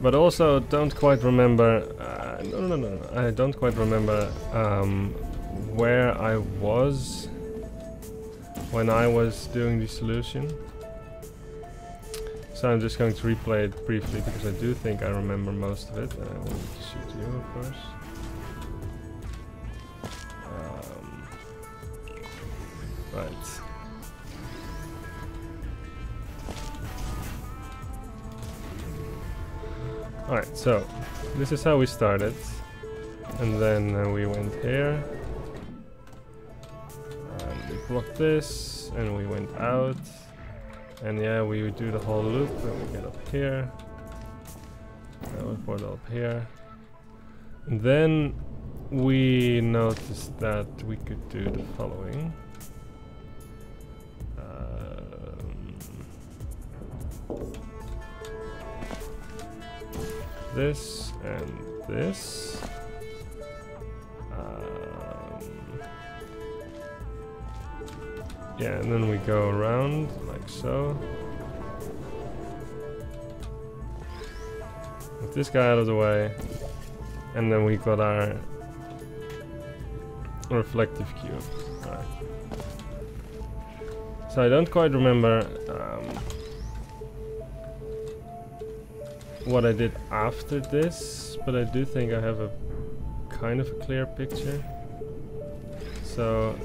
But also don't quite remember No. I don't quite remember where I was when I was doing the solution. So I'm just going to replay it briefly because I do think I remember most of it. And I wanted to shoot you, of course. Right. Alright, so this is how we started, and then we went here, and we blocked this, and we went out, and yeah, we would do the whole loop, and we get up here, and we portal up here, and then we noticed that we could do the following. This and this. Yeah, and then we go around like so. Get this guy out of the way, and then we got our reflective cube. All right. So I don't quite remember. What I did after this, but I do think I have a kind of a clear picture. So,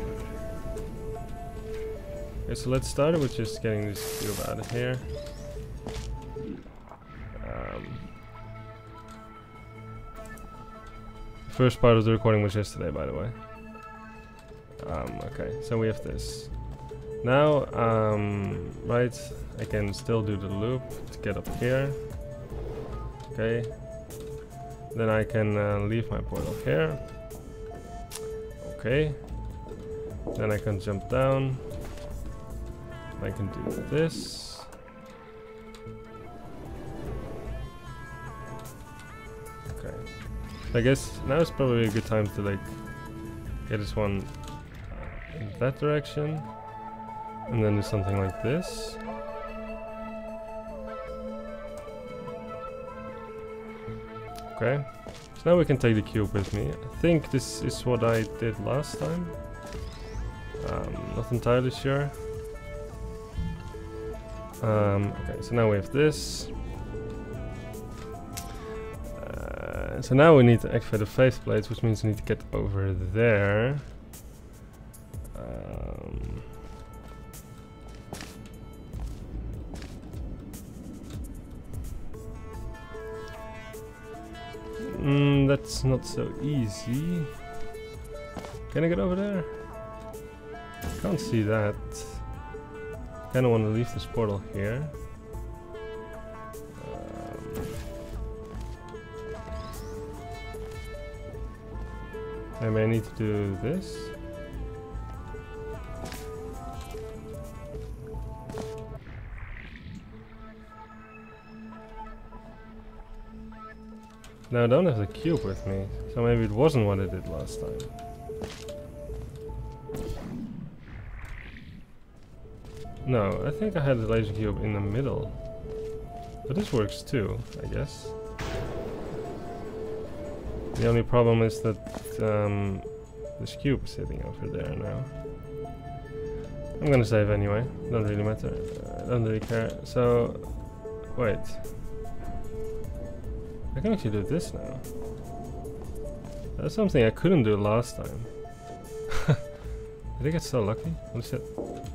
okay, so let's start with just getting this cube out of here. First part of the recording was yesterday, by the way. Okay, so we have this. Now, right, I can still do the loop to get up here. Okay, then I can leave my portal here. Okay, then I can jump down. I can do this. Okay, I guess now is probably a good time to like get this one in that direction, and then do something like this. Okay, so now we can take the cube with me. I think this is what I did last time. Not entirely sure. Okay, so now we have this. So now we need to activate the faceplates, which means we need to get over there. That's not so easy. Can I get over there? Can't see that. Kind of want to leave this portal here. I may need to do this. Now I don't have the cube with me, so maybe it wasn't what I did last time. No, I think I had the laser cube in the middle. But this works too, I guess. The only problem is that this cube is sitting over there now. I'm gonna save anyway, don't really matter, I don't really care. So, wait. I can actually do this now. That's something I couldn't do last time. I think it's so lucky.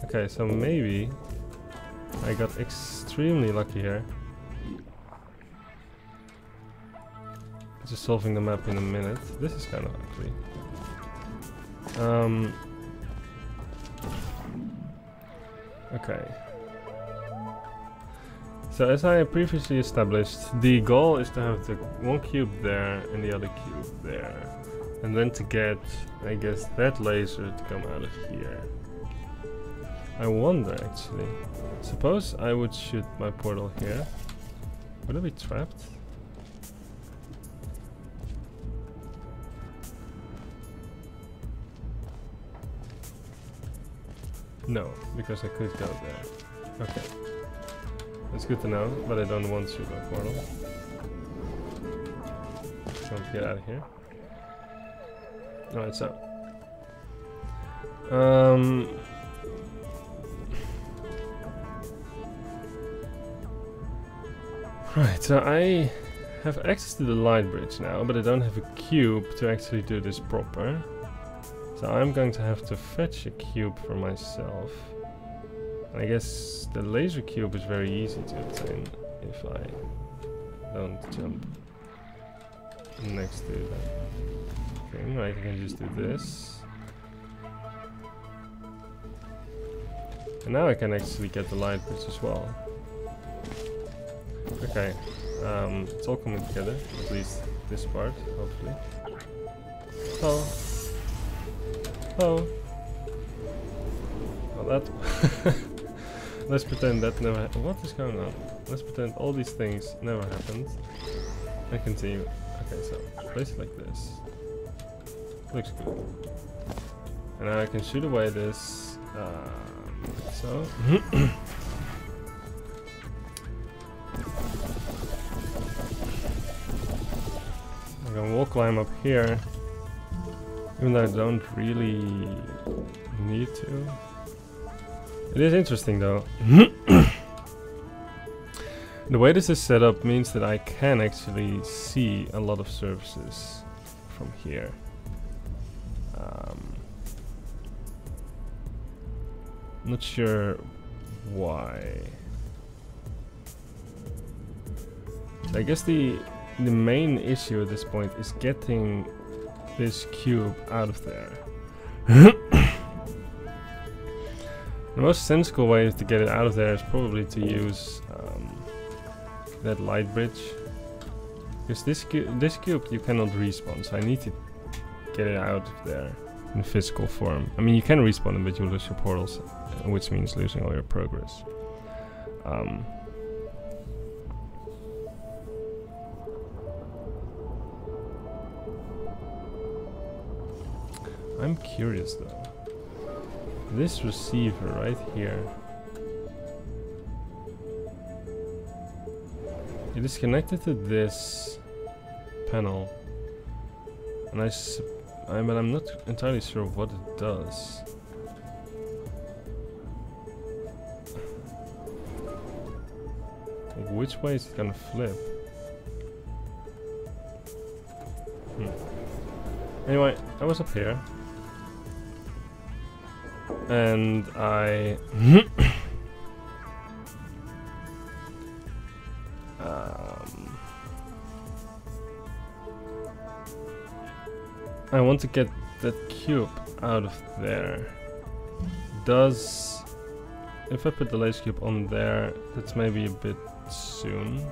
Okay, so maybe I got extremely lucky here. Just solving the map in a minute. This is kind of ugly. Okay. So as I previously established, the goal is to have the one cube there and the other cube there. And then to get, I guess, that laser to come out of here. I wonder actually. Suppose I would shoot my portal here. Would I be trapped? No, because I could go there. Okay. That's good to know, but I don't want to shoot my portal. want to get out of here. No, it's out. Right, so I have access to the light bridge now, but I don't have a cube to actually do this proper. So I'm going to have to fetch a cube for myself. I guess the laser cube is very easy to obtain if I don't jump next to that thing. Right, I can just do this. And now I can actually get the light bridge as well. Okay, it's all coming together, at least this part, hopefully. Oh. Oh. Well, that... Let's pretend that never happened. What is going on? Let's pretend all these things never happened. I continue. Okay, so place it like this. Looks good. And now I can shoot away this. So... I'm gonna wall climb up here, even though I don't really need to. It is interesting though. The way this is set up means that I can actually see a lot of surfaces from here. Not sure why. So I guess the main issue at this point is getting this cube out of there. The most sensible way to get it out of there is probably to use that light bridge, because this cube you cannot respawn, so I need to get it out of there in physical form. I mean, you can respawn it, but you lose your portals, which means losing all your progress. I'm curious though. This receiver right here. It is connected to this panel. And but I'm not entirely sure what it does. Like, which way is it gonna flip? Anyway, I was up here. And I I want to get that cube out of there. If I put the laser cube on there, that's maybe a bit soon.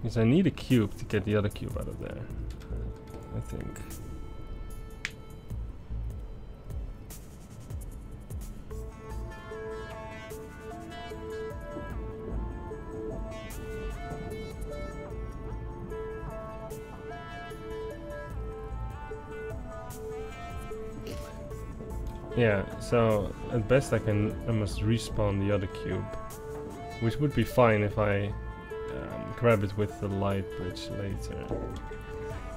Because I need a cube to get the other cube out of there, I think. Yeah, so at best I must respawn the other cube, which would be fine if I grab it with the light bridge later.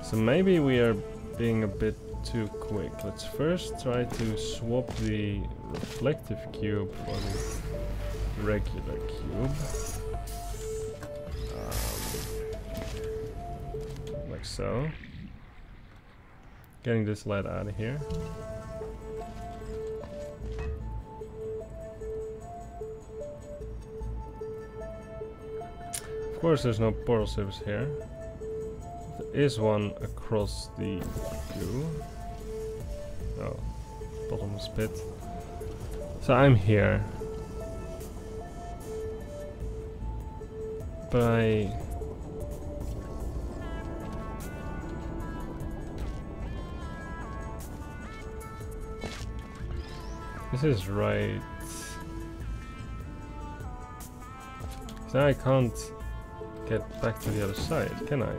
So maybe we are being a bit too quick. Let's first try to swap the reflective cube for the regular cube. Like so. Getting this light out of here. Of course, there's no portal surface here. There is one across the queue. Oh, bottomless pit. So I'm here. But this is right. So I can't get back to the other side, can I?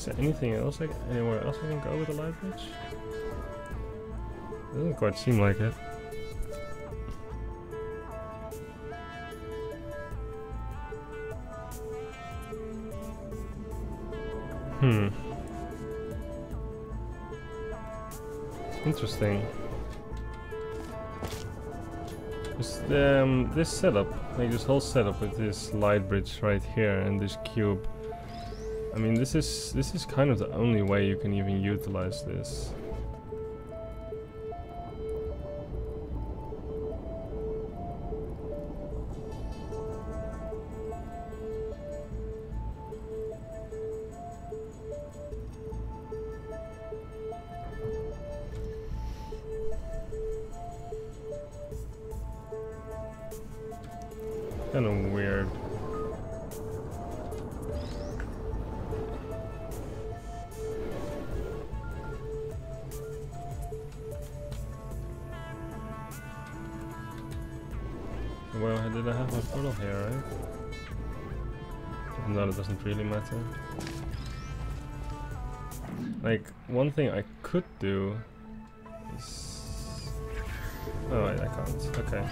Is there anything else? Anywhere else I can go with the light bridge? Doesn't quite seem like it. Hmm. Interesting. Just, this setup, like this whole setup with this light bridge right here and this cube. I mean, this is kind of the only way you can even utilize this. Kind of weird. Well, did I have my portal here, right? No, it doesn't really matter. Like, one thing I could do is... Oh, I can't. Okay.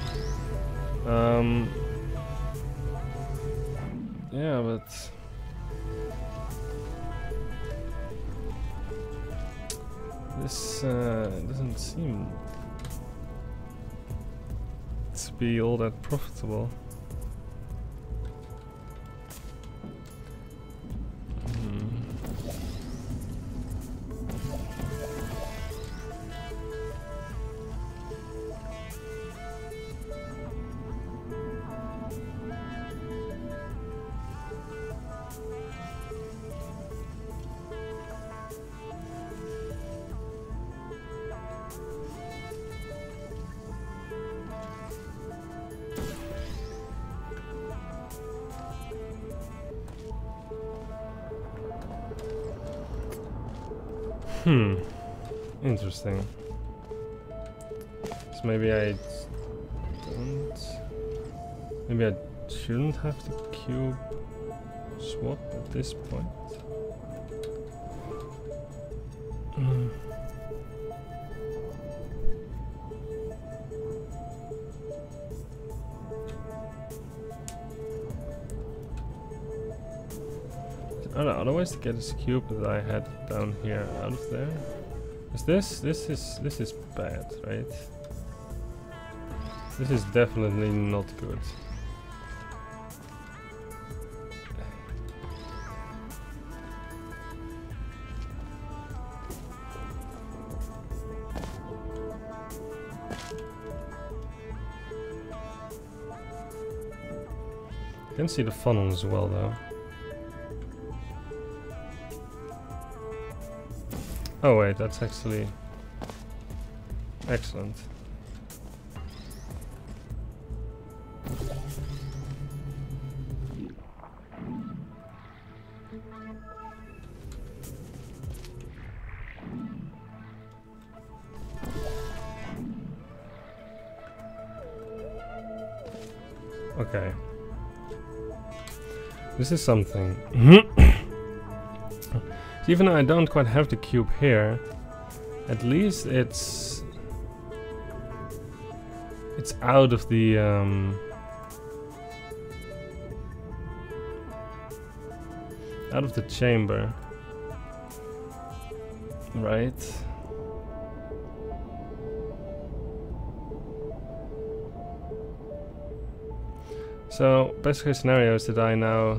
Yeah, but... This doesn't seem to be all that profitable. Hmm, interesting. So maybe I don't... Maybe I shouldn't have the cube swap at this point. I don't know, other ways to get this cube that I had down here out of there. Is this is bad, right? This is definitely not good. You can see the funnel as well though. Oh wait, that's actually excellent. Okay. This is something. Even though I don't quite have the cube here, at least it's out of the chamber, right? So best case scenario is that I now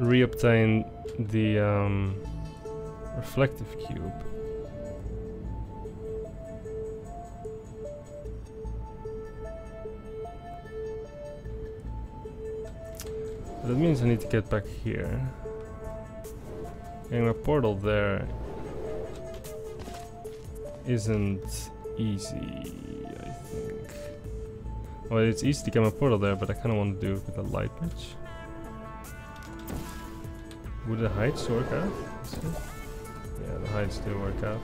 reobtain the reflective cube. That means I need to get back here. Getting my portal there isn't easy, I think. Well, it's easy to get my portal there, but I kind of want to do it with a light bridge. Would the heights work out? Yeah, the heights do work out.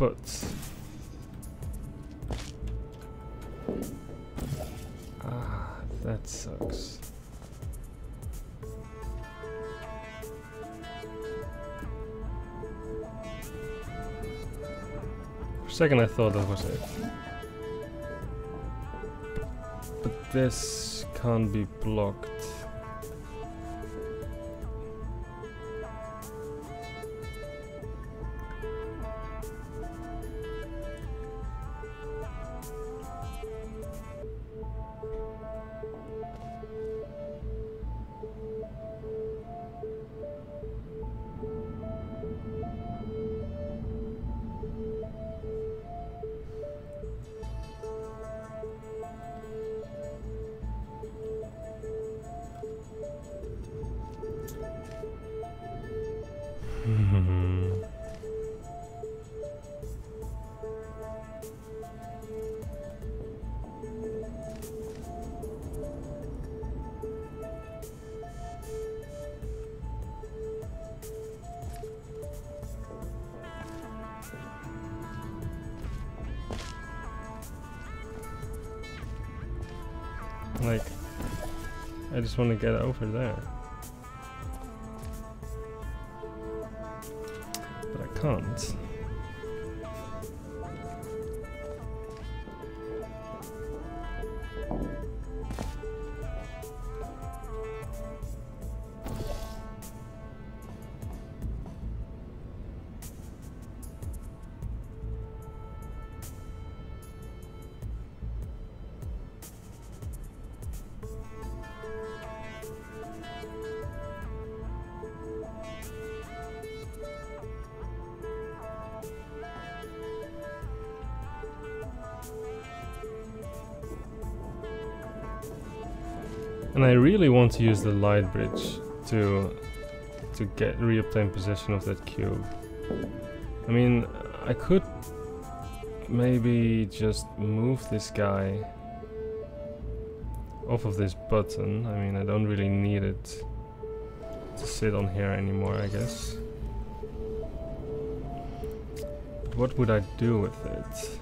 but that sucks. For a second I thought that was it. But this can't be blocked. Like, I just want to get over there. But I can't. And I really want to use the light bridge to get reobtain possession of that cube. I mean, I could maybe just move this guy off of this button. I mean, I don't really need it to sit on here anymore, I guess. But what would I do with it?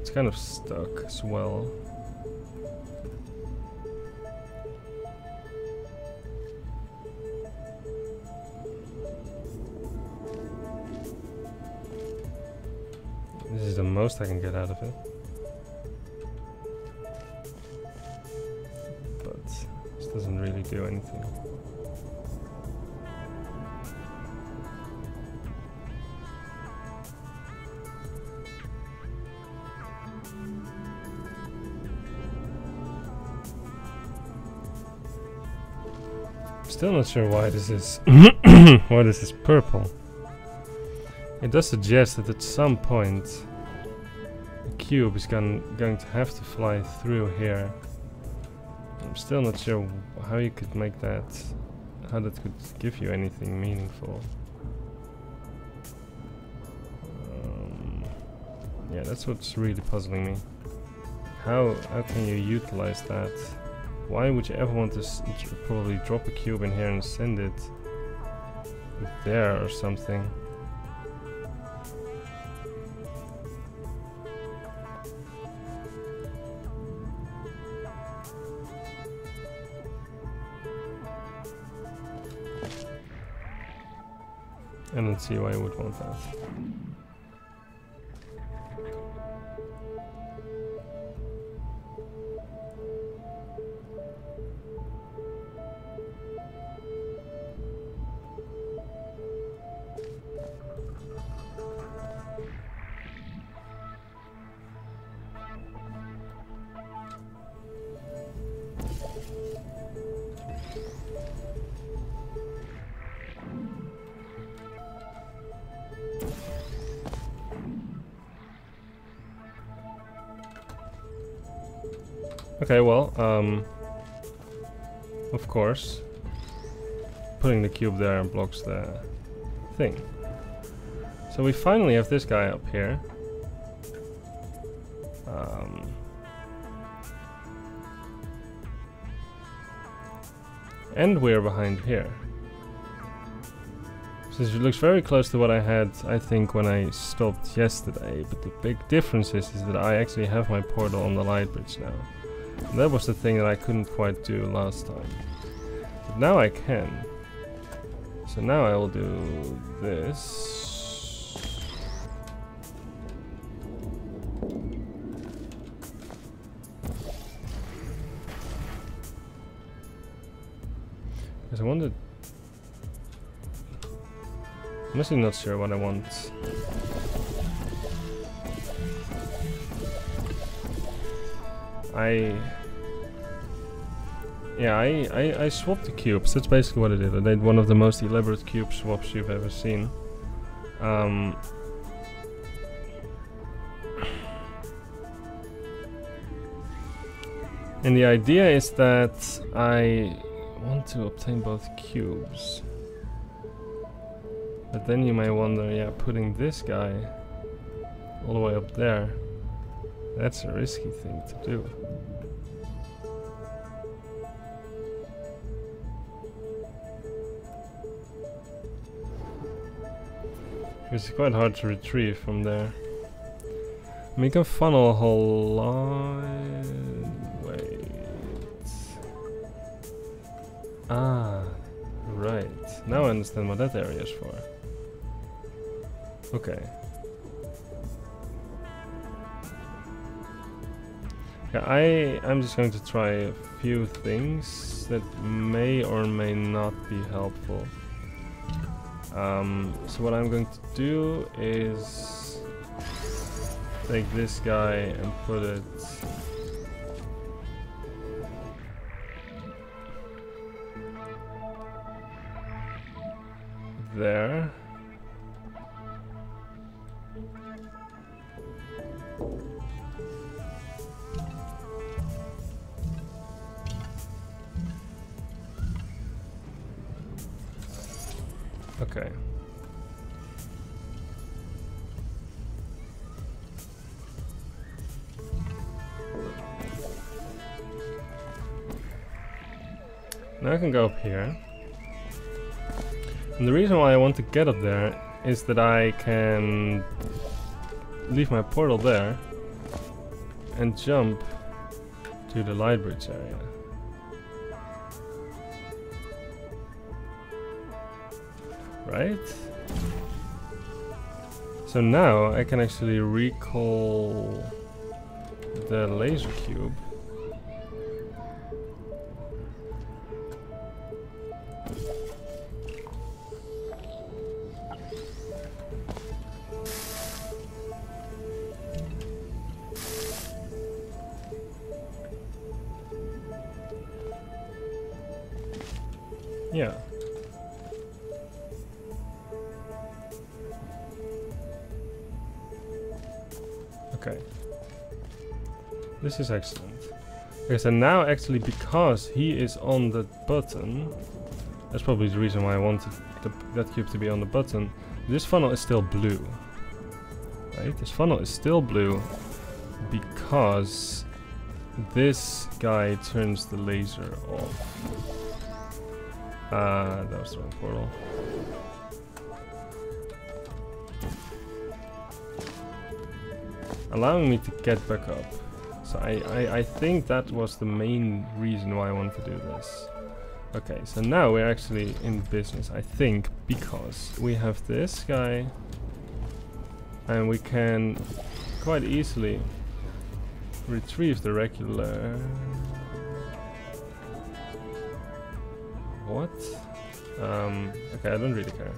It's kind of stuck as well. This is the most I can get out of it. But this doesn't really do anything. I'm still not sure why this is why this is purple. It does suggest that at some point the cube is going to have to fly through here. I'm still not sure how you could make that, how that could give you anything meaningful. Yeah, that's what's really puzzling me. How can you utilize that? Why would you ever want to probably drop a cube in here and send it there or something? I don't see why I would want that. Okay, well, of course, putting the cube there blocks the thing. So we finally have this guy up here. And we're behind here. So this looks very close to what I had, I think, when I stopped yesterday. But the big difference is that I actually have my portal on the light bridge now. And that was the thing that I couldn't quite do last time. But now I can. So now I will do this. Because I wanted... I'm actually not sure what I want. I swapped the cubes. That's basically what I did. I did one of the most elaborate cube swaps you've ever seen. And the idea is that I want to obtain both cubes. But then you may wonder, yeah, putting this guy all the way up there, that's a risky thing to do. It's quite hard to retrieve from there. I mean, you can funnel a whole lot. Wait. Ah, right. Now I understand what that area is for. Okay. Yeah, I'm just going to try a few things that may or may not be helpful. So what I'm going to do is take this guy and put it there. Okay. Now I can go up here. And the reason why I want to get up there is that I can leave my portal there and jump to the light bridge area. Right? So now I can actually recall the laser cube. Yeah. Okay. This is excellent. Okay, so now actually because he is on the button, that's probably the reason why I wanted that cube to be on the button, this funnel is still blue. Right? This funnel is still blue because this guy turns the laser off. That was the wrong portal. Allowing me to get back up. So I think that was the main reason why I wanted to do this. Okay, so now we're actually in business, I think, because we have this guy. And we can quite easily retrieve the regular... What? Okay, I don't really care.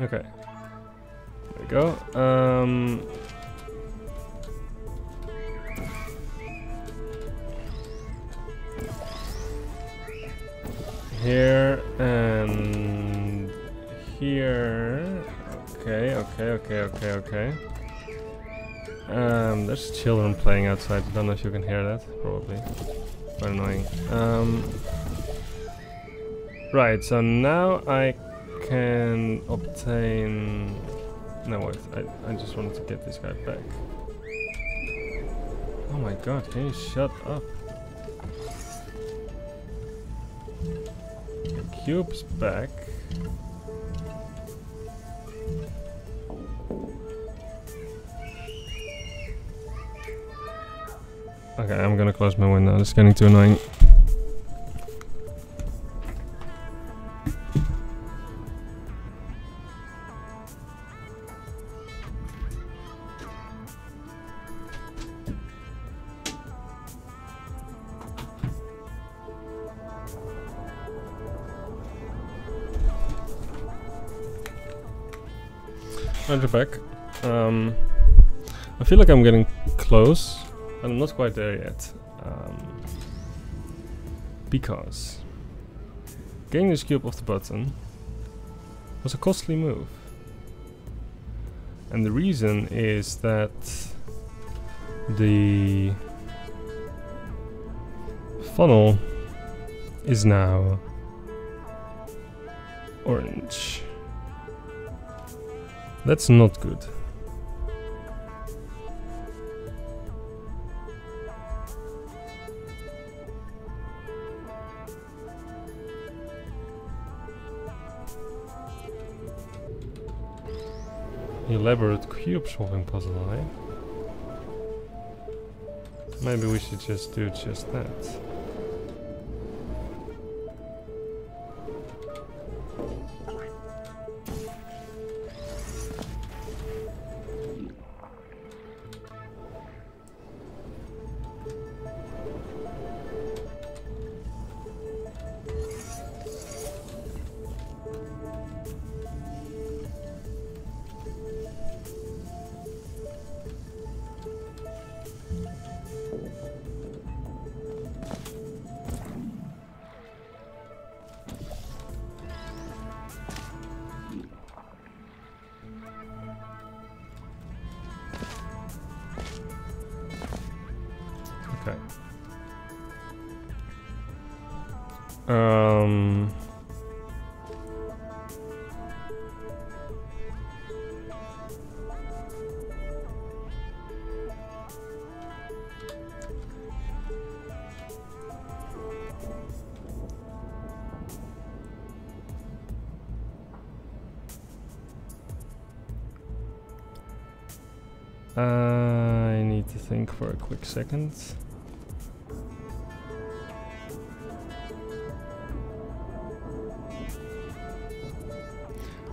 Okay. There we go. Here and here. Okay. There's children playing outside. I don't know if you can hear that. Probably. Quite annoying. Right, so now I can obtain... No, wait. I just wanted to get this guy back. Oh my god, can you shut up? The cube's back. Okay, I'm gonna close my window, it's getting too annoying. Roger back. I feel like I'm getting close, and I'm not quite there yet. Because getting this cube off the button was a costly move. And the reason is that the funnel is now orange. That's not good. Elaborate cube solving puzzle, eh? Maybe we should just do just that. Okay. I need to think for a quick second.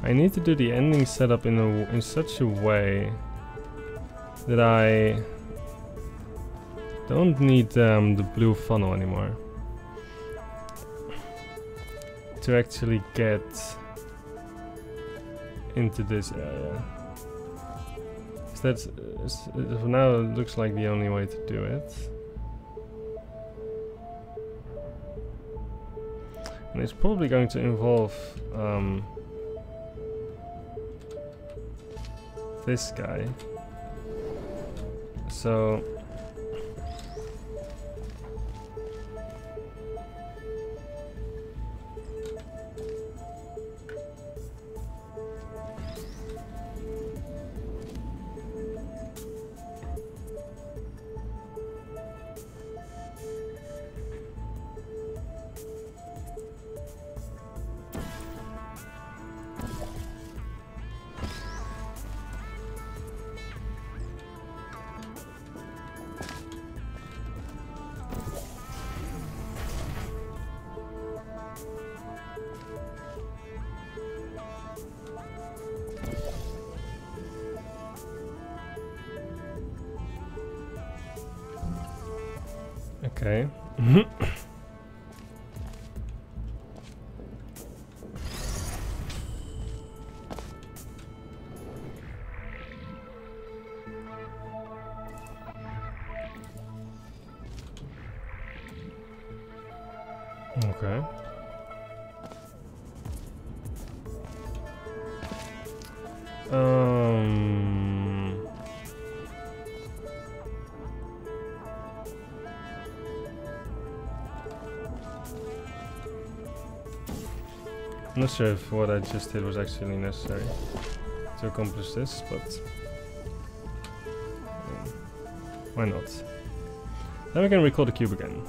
I need to do the ending setup in such a way that I don't need the blue funnel anymore to actually get into this area. So that's for now it looks like the only way to do it. And it's probably going to involve this guy. So okay. Okay. I'm not sure if what I just did was actually necessary to accomplish this, but why not? Then we can recall the cube again.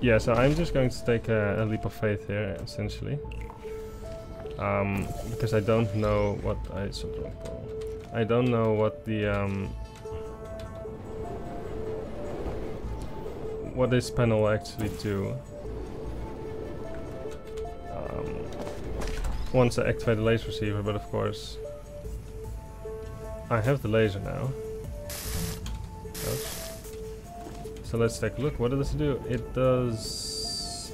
Yeah, so I'm just going to take a leap of faith here, essentially. Because I don't know what I don't know what the what this panel will actually do once I activate the laser receiver, but of course I have the laser now. Oops. So let's take a look. What does it do? It does...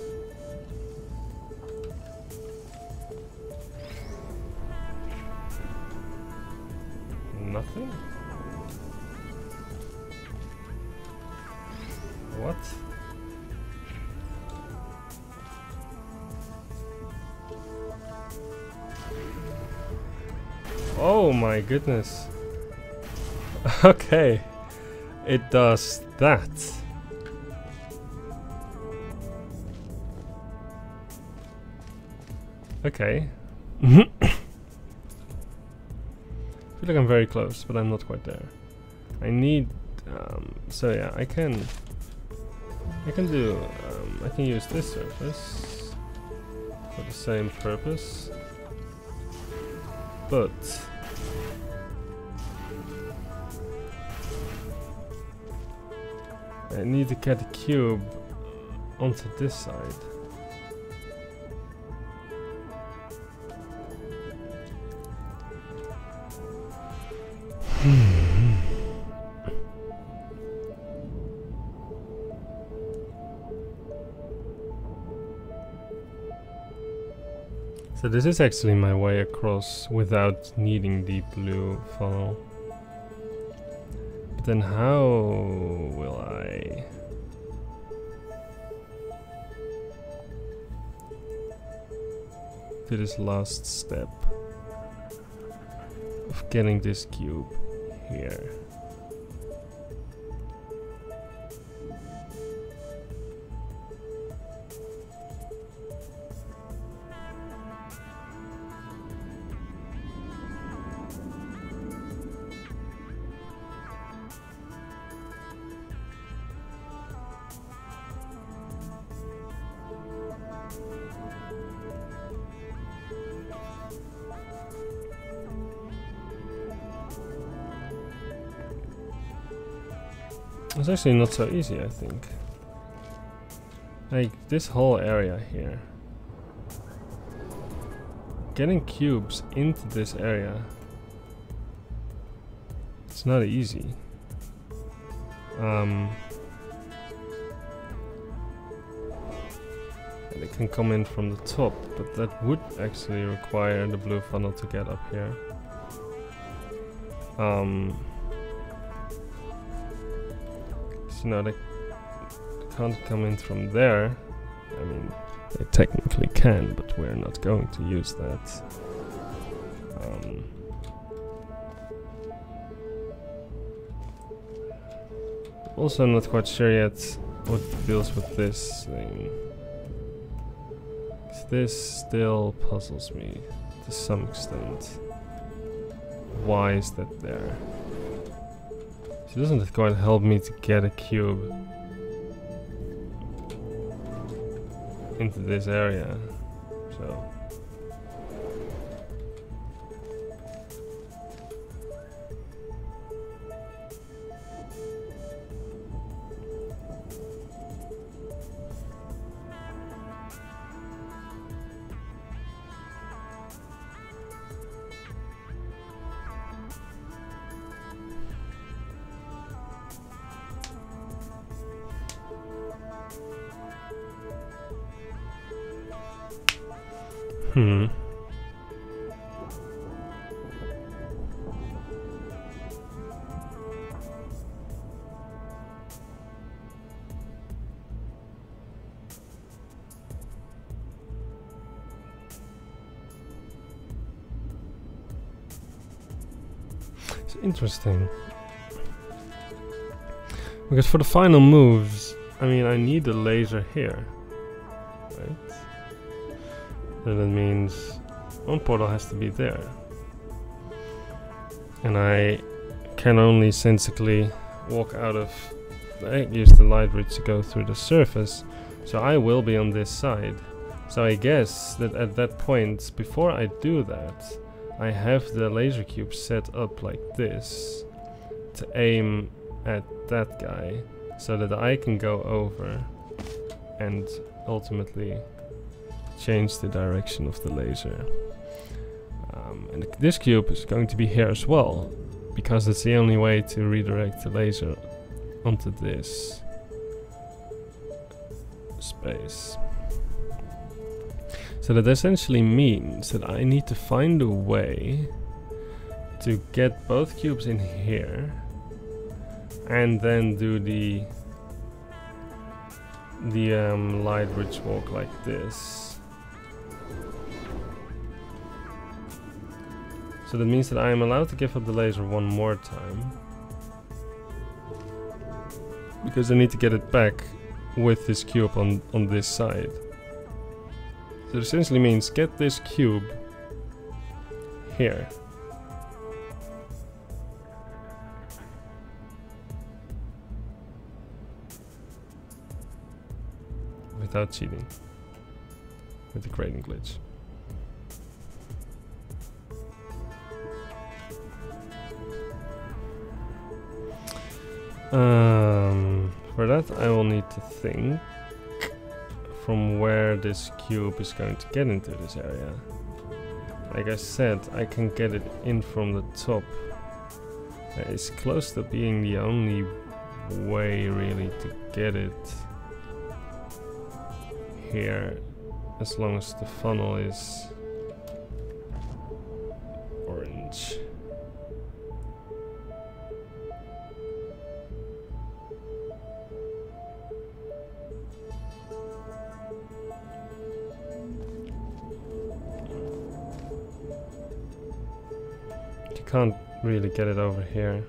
nothing? What? Oh my goodness. Okay. It does that. Okay. I feel like I'm very close, but I'm not quite there. I need... so yeah, I can do... I can use this surface for the same purpose. But... I need to get the cube onto this side. So this is actually my way across without needing the blue funnel. But then how will I... do this last step of getting this cube here? It's actually not so easy, I think. Like, this whole area here. Getting cubes into this area... it's not easy. And it can come in from the top, but that would actually require the blue funnel to get up here. No, they can't come in from there. I mean, they technically can, but we're not going to use that. Also, I'm not quite sure yet what deals with this thing. This still puzzles me to some extent. Why is that there? Doesn't it quite help me to get a cube into this area? So it's interesting. Because for the final moves, I mean, I need the laser here. Right? So that means one portal has to be there. And I can only sensically walk out of, I use the light ridge to go through the surface, so I will be on this side. So I guess that at that point, before I do that, I have the laser cube set up like this to aim at that guy so that I can go over and ultimately change the direction of the laser. And this cube is going to be here as well, because it's the only way to redirect the laser onto this space. So that essentially means that I need to find a way to get both cubes in here and then do the light ridge walk like this. So that means that I am allowed to give up the laser one more time, because I need to get it back with this cube on this side. So it essentially means get this cube here. Without cheating. With the grading glitch. For that I will need to think from where this cube is going to get into this area. Like I said, I can get it in from the top. It's close to being the only way really to get it here, as long as the funnel is orange. Can't really get it over here.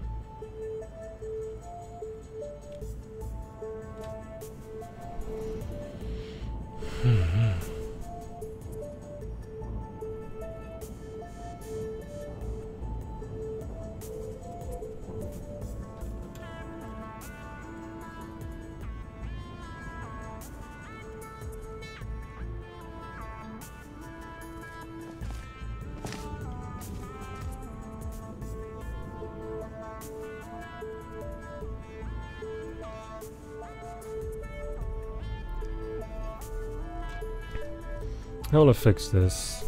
How will I fix this?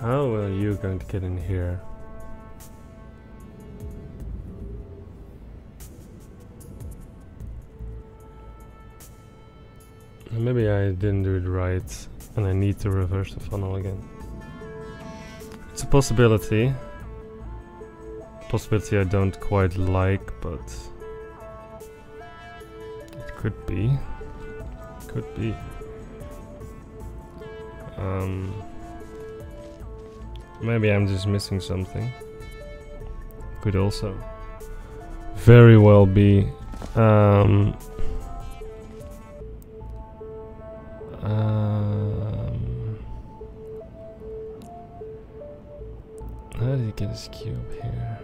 How are you going to get in here? Maybe I didn't do it right and I need to reverse the funnel again. It's a possibility. Possibility I don't quite like, but it could be. Could be. Maybe I'm just missing something. Could also very well be. How did he get his cube here?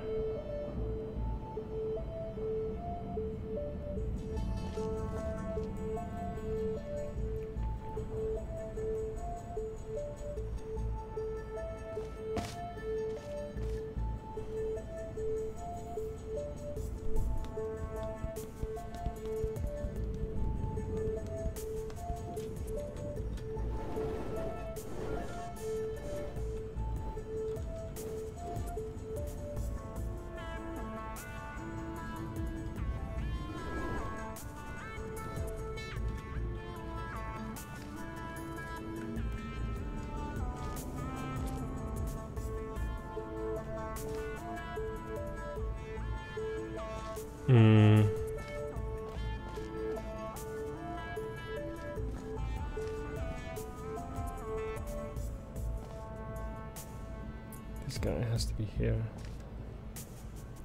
This guy has to be here.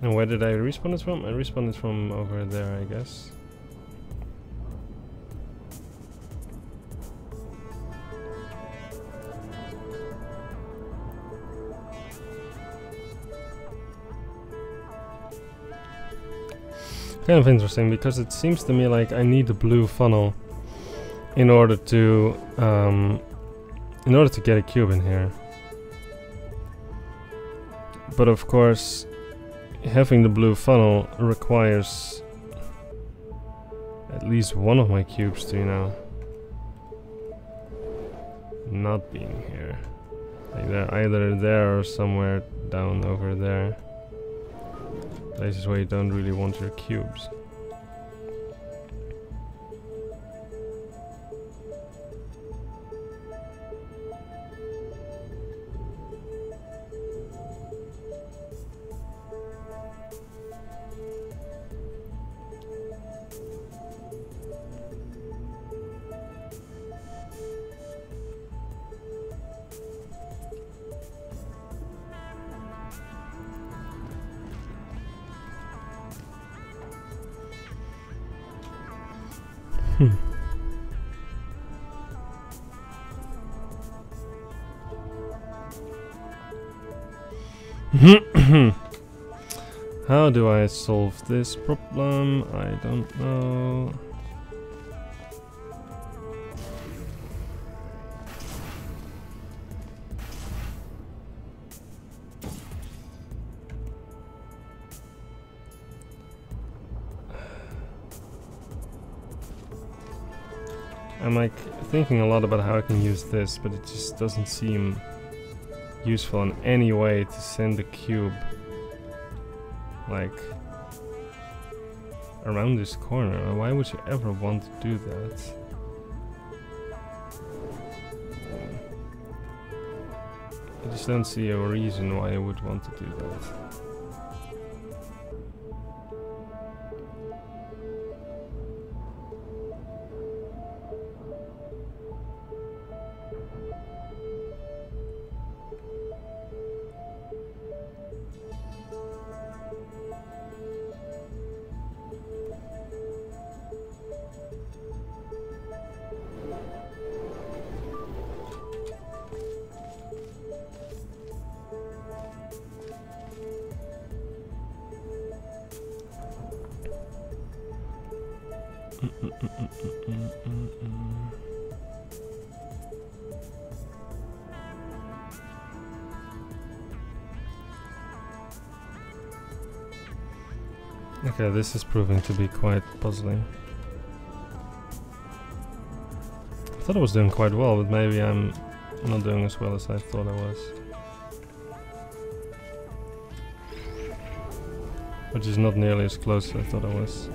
And where did I respawn it from? I respawned it from over there, I guess. kind of interesting, because it seems to me like I need a blue funnel in order to get a cube in here. But of course, having the blue funnel requires at least one of my cubes to, you know, not being here. Like they're either there or somewhere down over there. Places where you don't really want your cubes. How do I solve this problem? I don't know. I'm like thinking a lot about how I can use this, but it just doesn't seem useful in any way to send the cube like around this corner. Why would you ever want to do that? I just don't see a reason why I would want to do that. Okay, this is proving to be quite puzzling. I thought I was doing quite well, but maybe I'm not doing as well as I thought I was. Which is not nearly as close as I thought I was.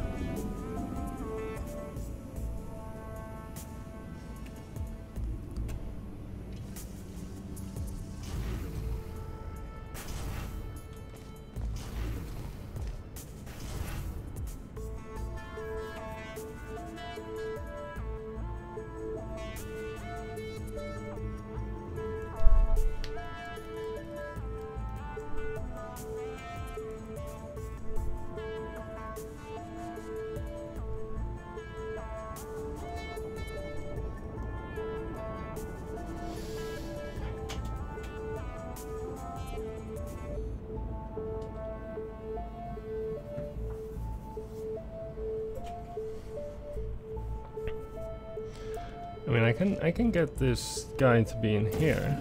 I mean, I can get this guy to be in here,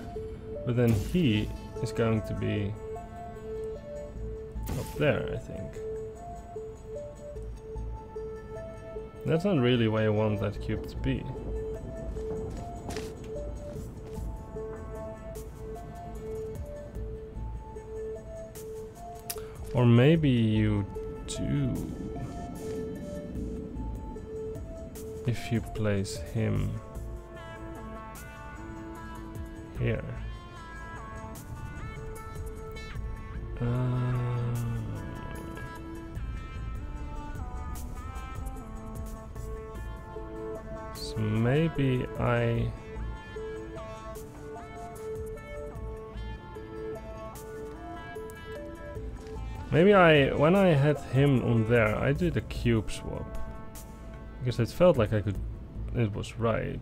but then he is going to be up there, I think. That's not really where I want that cube to be. Or maybe you do, if you place him here. So maybe I when I had him on there, I did a cube swap, because it felt like I could, it was right.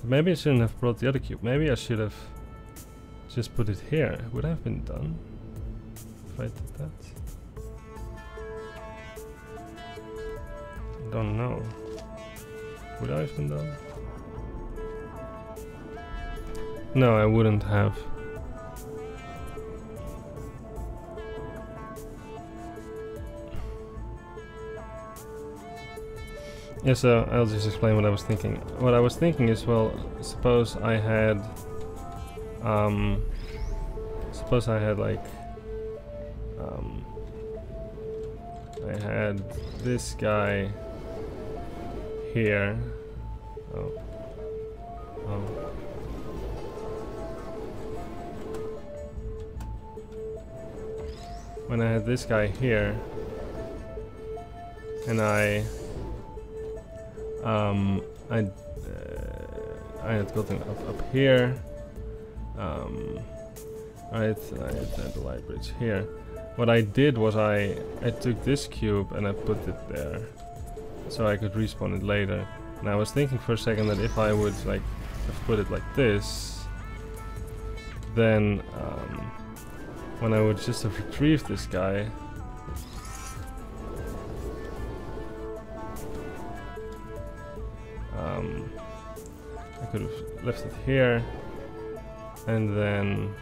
But maybe I shouldn't have brought the other cube. Maybe I should have just put it here. Would I have been done if I did that? Don't know. Would I have been done? No, I wouldn't have. Yeah, so I'll just explain what I was thinking. What I was thinking is, well, suppose I had, like, I had this guy here. Oh. Oh. When I had this guy here, and I had gotten up here. I had the light bridge here. What I did was I took this cube and I put it there, so I could respawn it later. And I was thinking for a second that if I would like have put it like this, then when I would just have retrieved this guy. I could have left it here, and then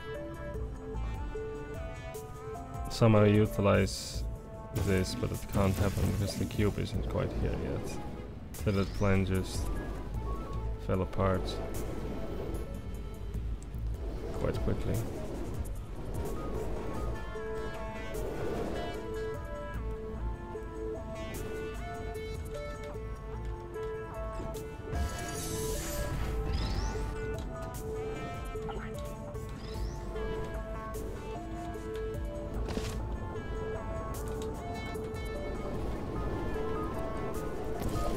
somehow utilize this, but it can't happen because the cube isn't quite here yet. So that plan just fell apart quite quickly.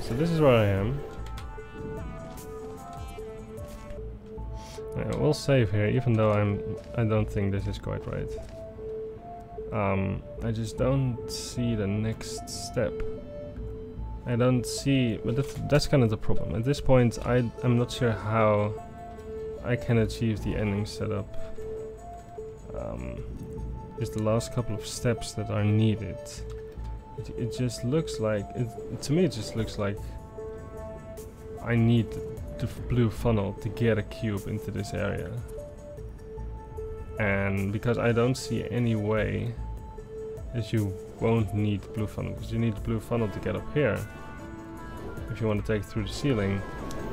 So this is where I am. I will save here, even though I don't think this is quite right. I just don't see the next step. I don't see, but that's kind of the problem. At this point, I'm not sure how I can achieve the ending setup. It's the last couple of steps that are needed. It just looks like, to me it just looks like I need the blue funnel to get a cube into this area. And because I don't see any way that you won't need the blue funnel, because you need the blue funnel to get up here if you want to take it through the ceiling,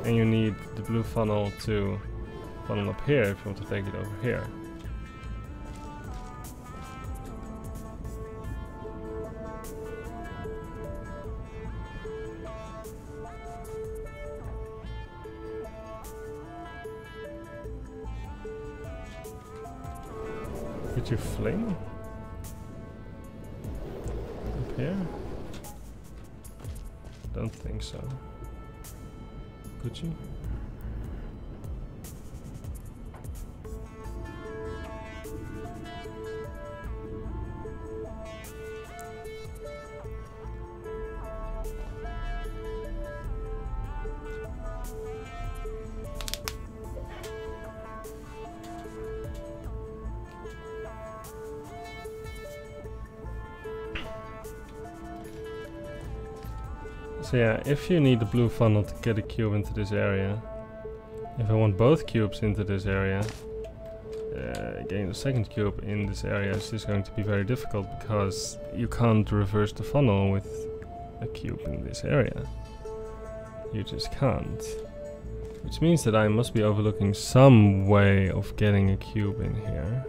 and you need the blue funnel to funnel up here if you want to take it over here. Could you fling up here? Don't think so. Could you? So yeah, if you need the blue funnel to get a cube into this area, if I want both cubes into this area, getting the second cube in this area is just going to be very difficult because you can't reverse the funnel with a cube in this area. You just can't. Which means that I must be overlooking some way of getting a cube in here.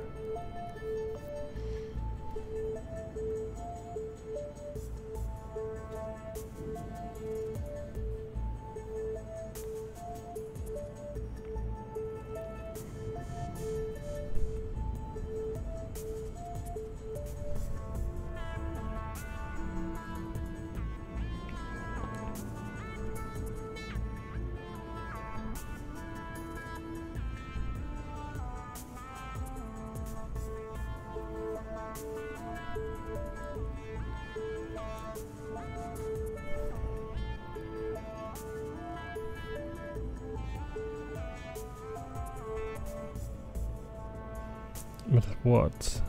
But what?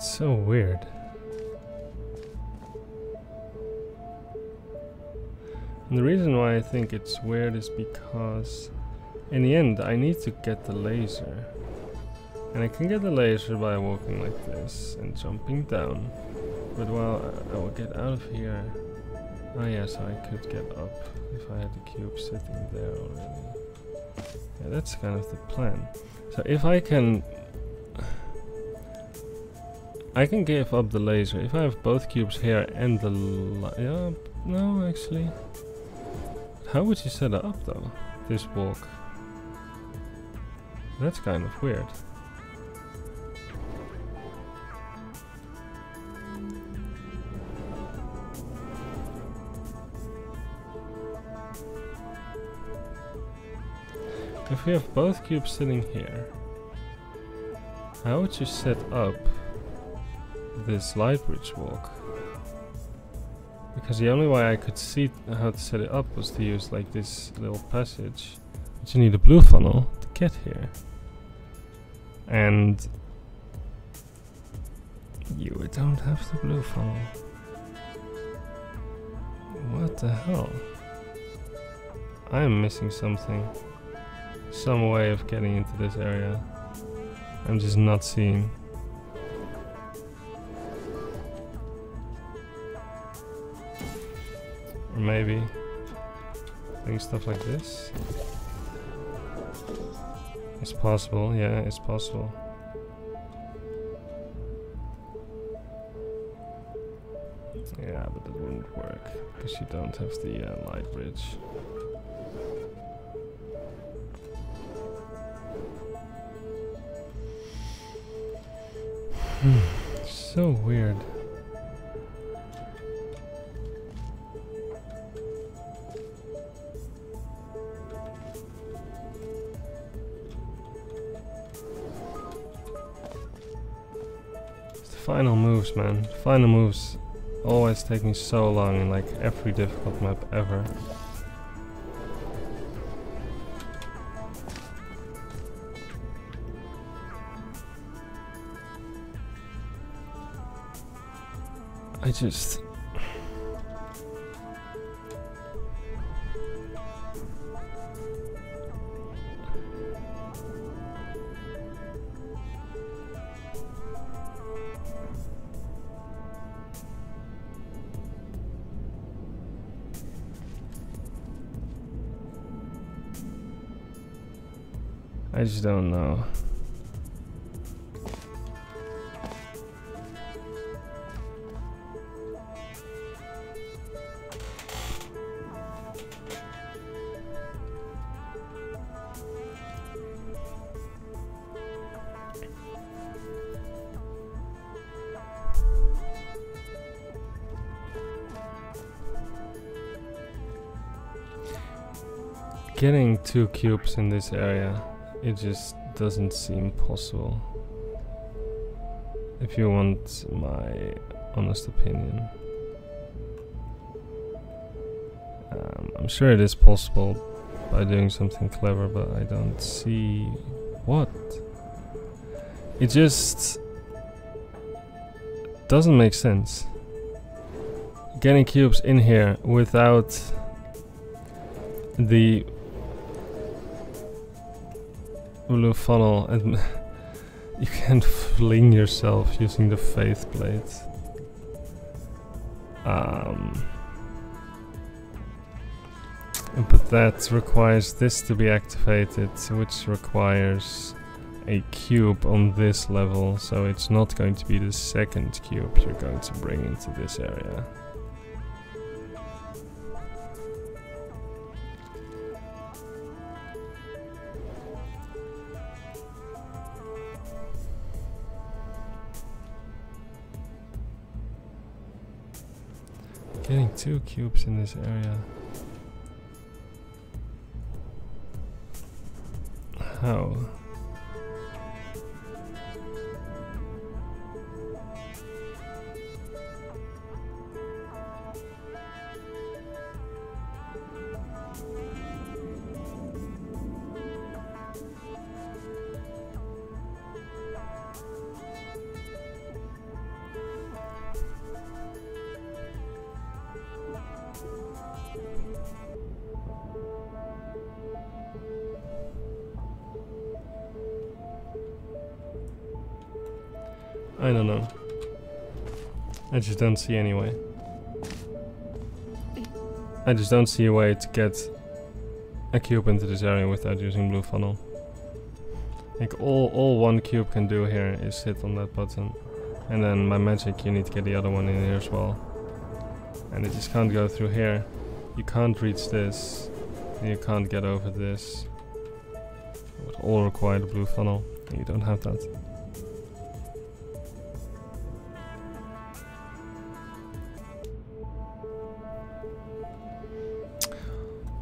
It's so weird. And the reason why I think it's weird is because in the end I need to get the laser. And I can get the laser by walking like this and jumping down. But while I will get out of here... Oh yeah, so I could get up if I had the cube sitting there already. Yeah, that's kind of the plan. So if I can... I can give up the laser. If I have both cubes here and the... yeah, no, actually. How would you set it up though? This walk. That's kind of weird. If we have both cubes sitting here, how would you set up this light bridge walk? Because the only way I could see how to set it up was to use like this little passage. But you need a blue funnel to get here. And you don't have the blue funnel. What the hell? I am missing something. Some way of getting into this area. I'm just not seeing. Or maybe doing stuff like this. It's possible, yeah, it's possible. Yeah, but that wouldn't work because you don't have the light bridge. So weird. It's the final moves, man. Final moves always take me so long in like every difficult map ever. I just... don't know. Getting two cubes in this area, it just doesn't seem possible. If you want my honest opinion. I'm sure it is possible by doing something clever, but I don't see what. It just doesn't make sense. Getting cubes in here without the blue funnel, and you can't fling yourself using the faith plate. But that requires this to be activated, which requires a cube on this level, so it's not going to be the second cube you're going to bring into this area. Getting two cubes in this area. How? I don't know. I just don't see any way. I just don't see a way to get a cube into this area without using blue funnel. Like all one cube can do here is hit on that button. And then my magic, you need to get the other one in here as well. And it just can't go through here. You can't reach this. And you can't get over this. It would all require the blue funnel. And you don't have that.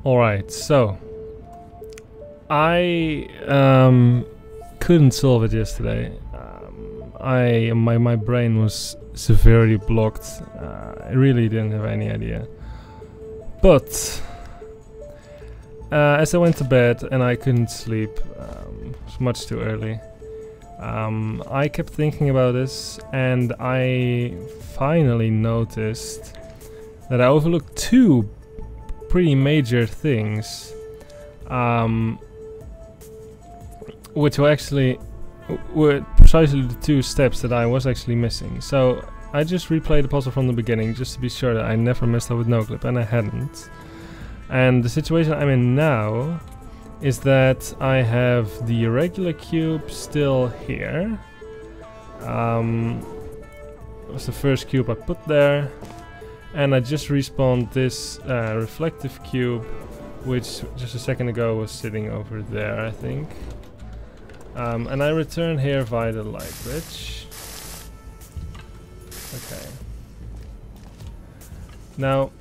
Alright, so. I couldn't solve it yesterday. My brain was severely blocked. I really didn't have any idea. But as I went to bed and I couldn't sleep, it was much too early. I kept thinking about this, and I finally noticed that I overlooked two pretty major things, which were precisely the two steps that I was actually missing. So I just replayed the puzzle from the beginning just to be sure that I never messed up with noclip, and I hadn't. And the situation I'm in now is that I have the irregular cube still here. It was the first cube I put there, and I just respawned this reflective cube, which just a second ago was sitting over there, I think. And I return here via the light bridge. Okay. Now,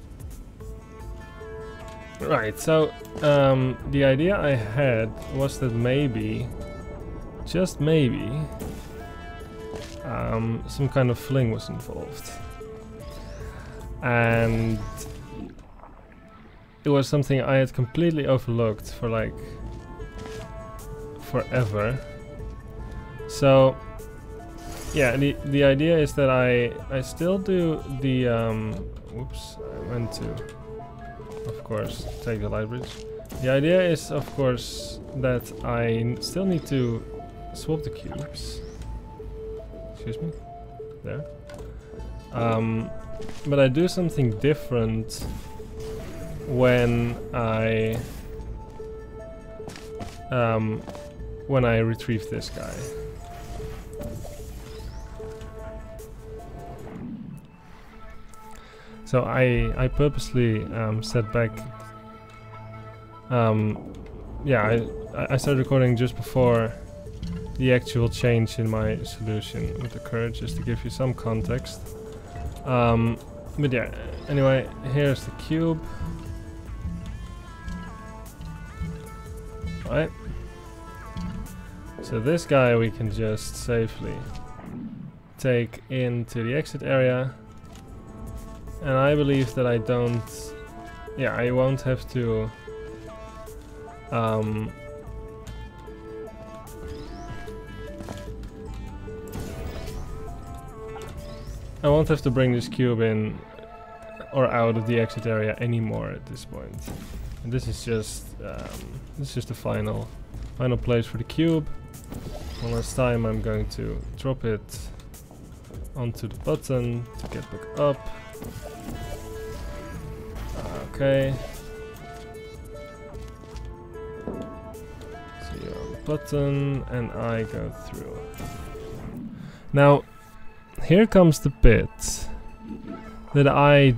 right, so the idea I had was that maybe, just maybe, some kind of fling was involved. And it was something I had completely overlooked for like forever. So yeah, the idea is that I still do the whoops, I meant to of course take the light bridge. The idea is of course that I still need to swap the cubes, excuse me, there, but I do something different when I retrieve this guy. So I purposely set back. Yeah, I started recording just before the actual change in my solution with the curve, just to give you some context. But yeah, anyway, here's the cube. Right. So this guy we can just safely take into the exit area, and I believe that I don't, yeah, I won't have to I won't have to bring this cube in or out of the exit area anymore at this point. And this is just the final place for the cube. One last time, I'm going to drop it onto the button to get back up. Okay. So you're on the button, and I go through. Now, here comes the bit that I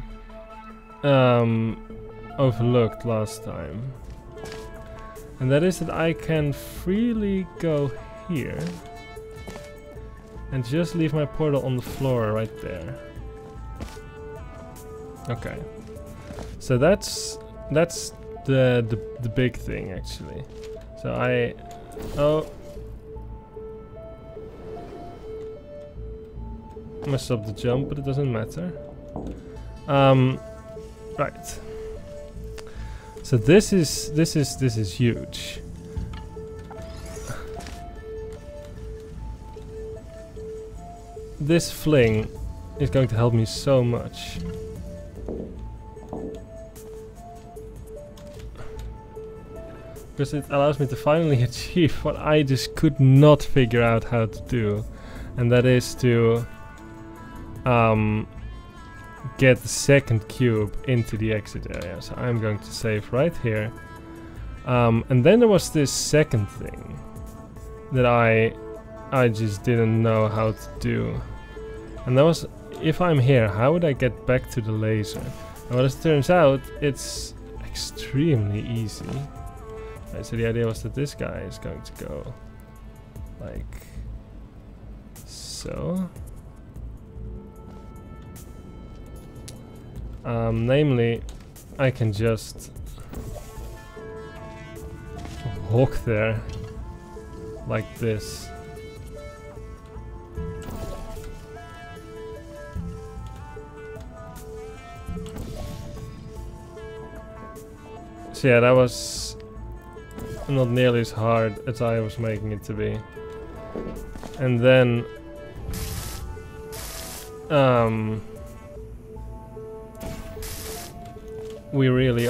overlooked last time, and that is that I can freely go here and just leave my portal on the floor right there. Okay, so that's the big thing actually. So I messed up the jump, but it doesn't matter. Right. So this is huge. This fling is going to help me so much. Because it allows me to finally achieve what I just could not figure out how to do. and that is to get the second cube into the exit area. So I'm going to save right here. And then there was this second thing that I just didn't know how to do. And that was, if I'm here, how would I get back to the laser? And well, as it turns out, it's extremely easy. Right, so the idea was that this guy is going to go like so. Namely, I can just walk there like this. So yeah, that was not nearly as hard as I was making it to be. And then we really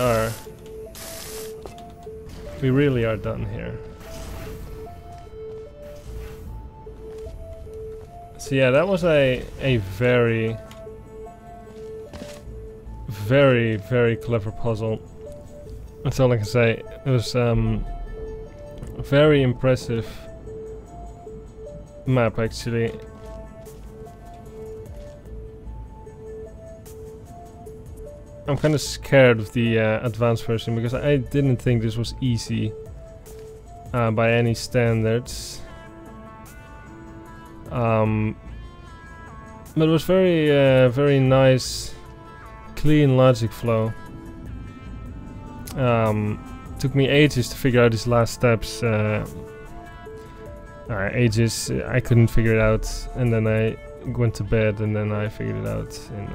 are done here. So yeah, that was a very, very clever puzzle. That's all I can say. It was very impressive map, actually. I'm kind of scared of the advanced version because I didn't think this was easy by any standards. But it was very nice, clean logic flow. Took me ages to figure out these last steps. Ages, I couldn't figure it out, and then I went to bed, and then I figured it out in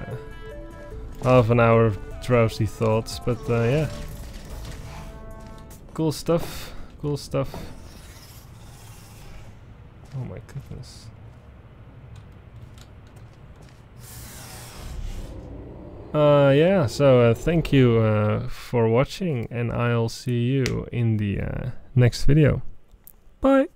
half an hour of drowsy thoughts. But yeah, cool stuff, cool stuff. Oh my goodness. Yeah, so thank you for watching, and I'll see you in the next video. Bye!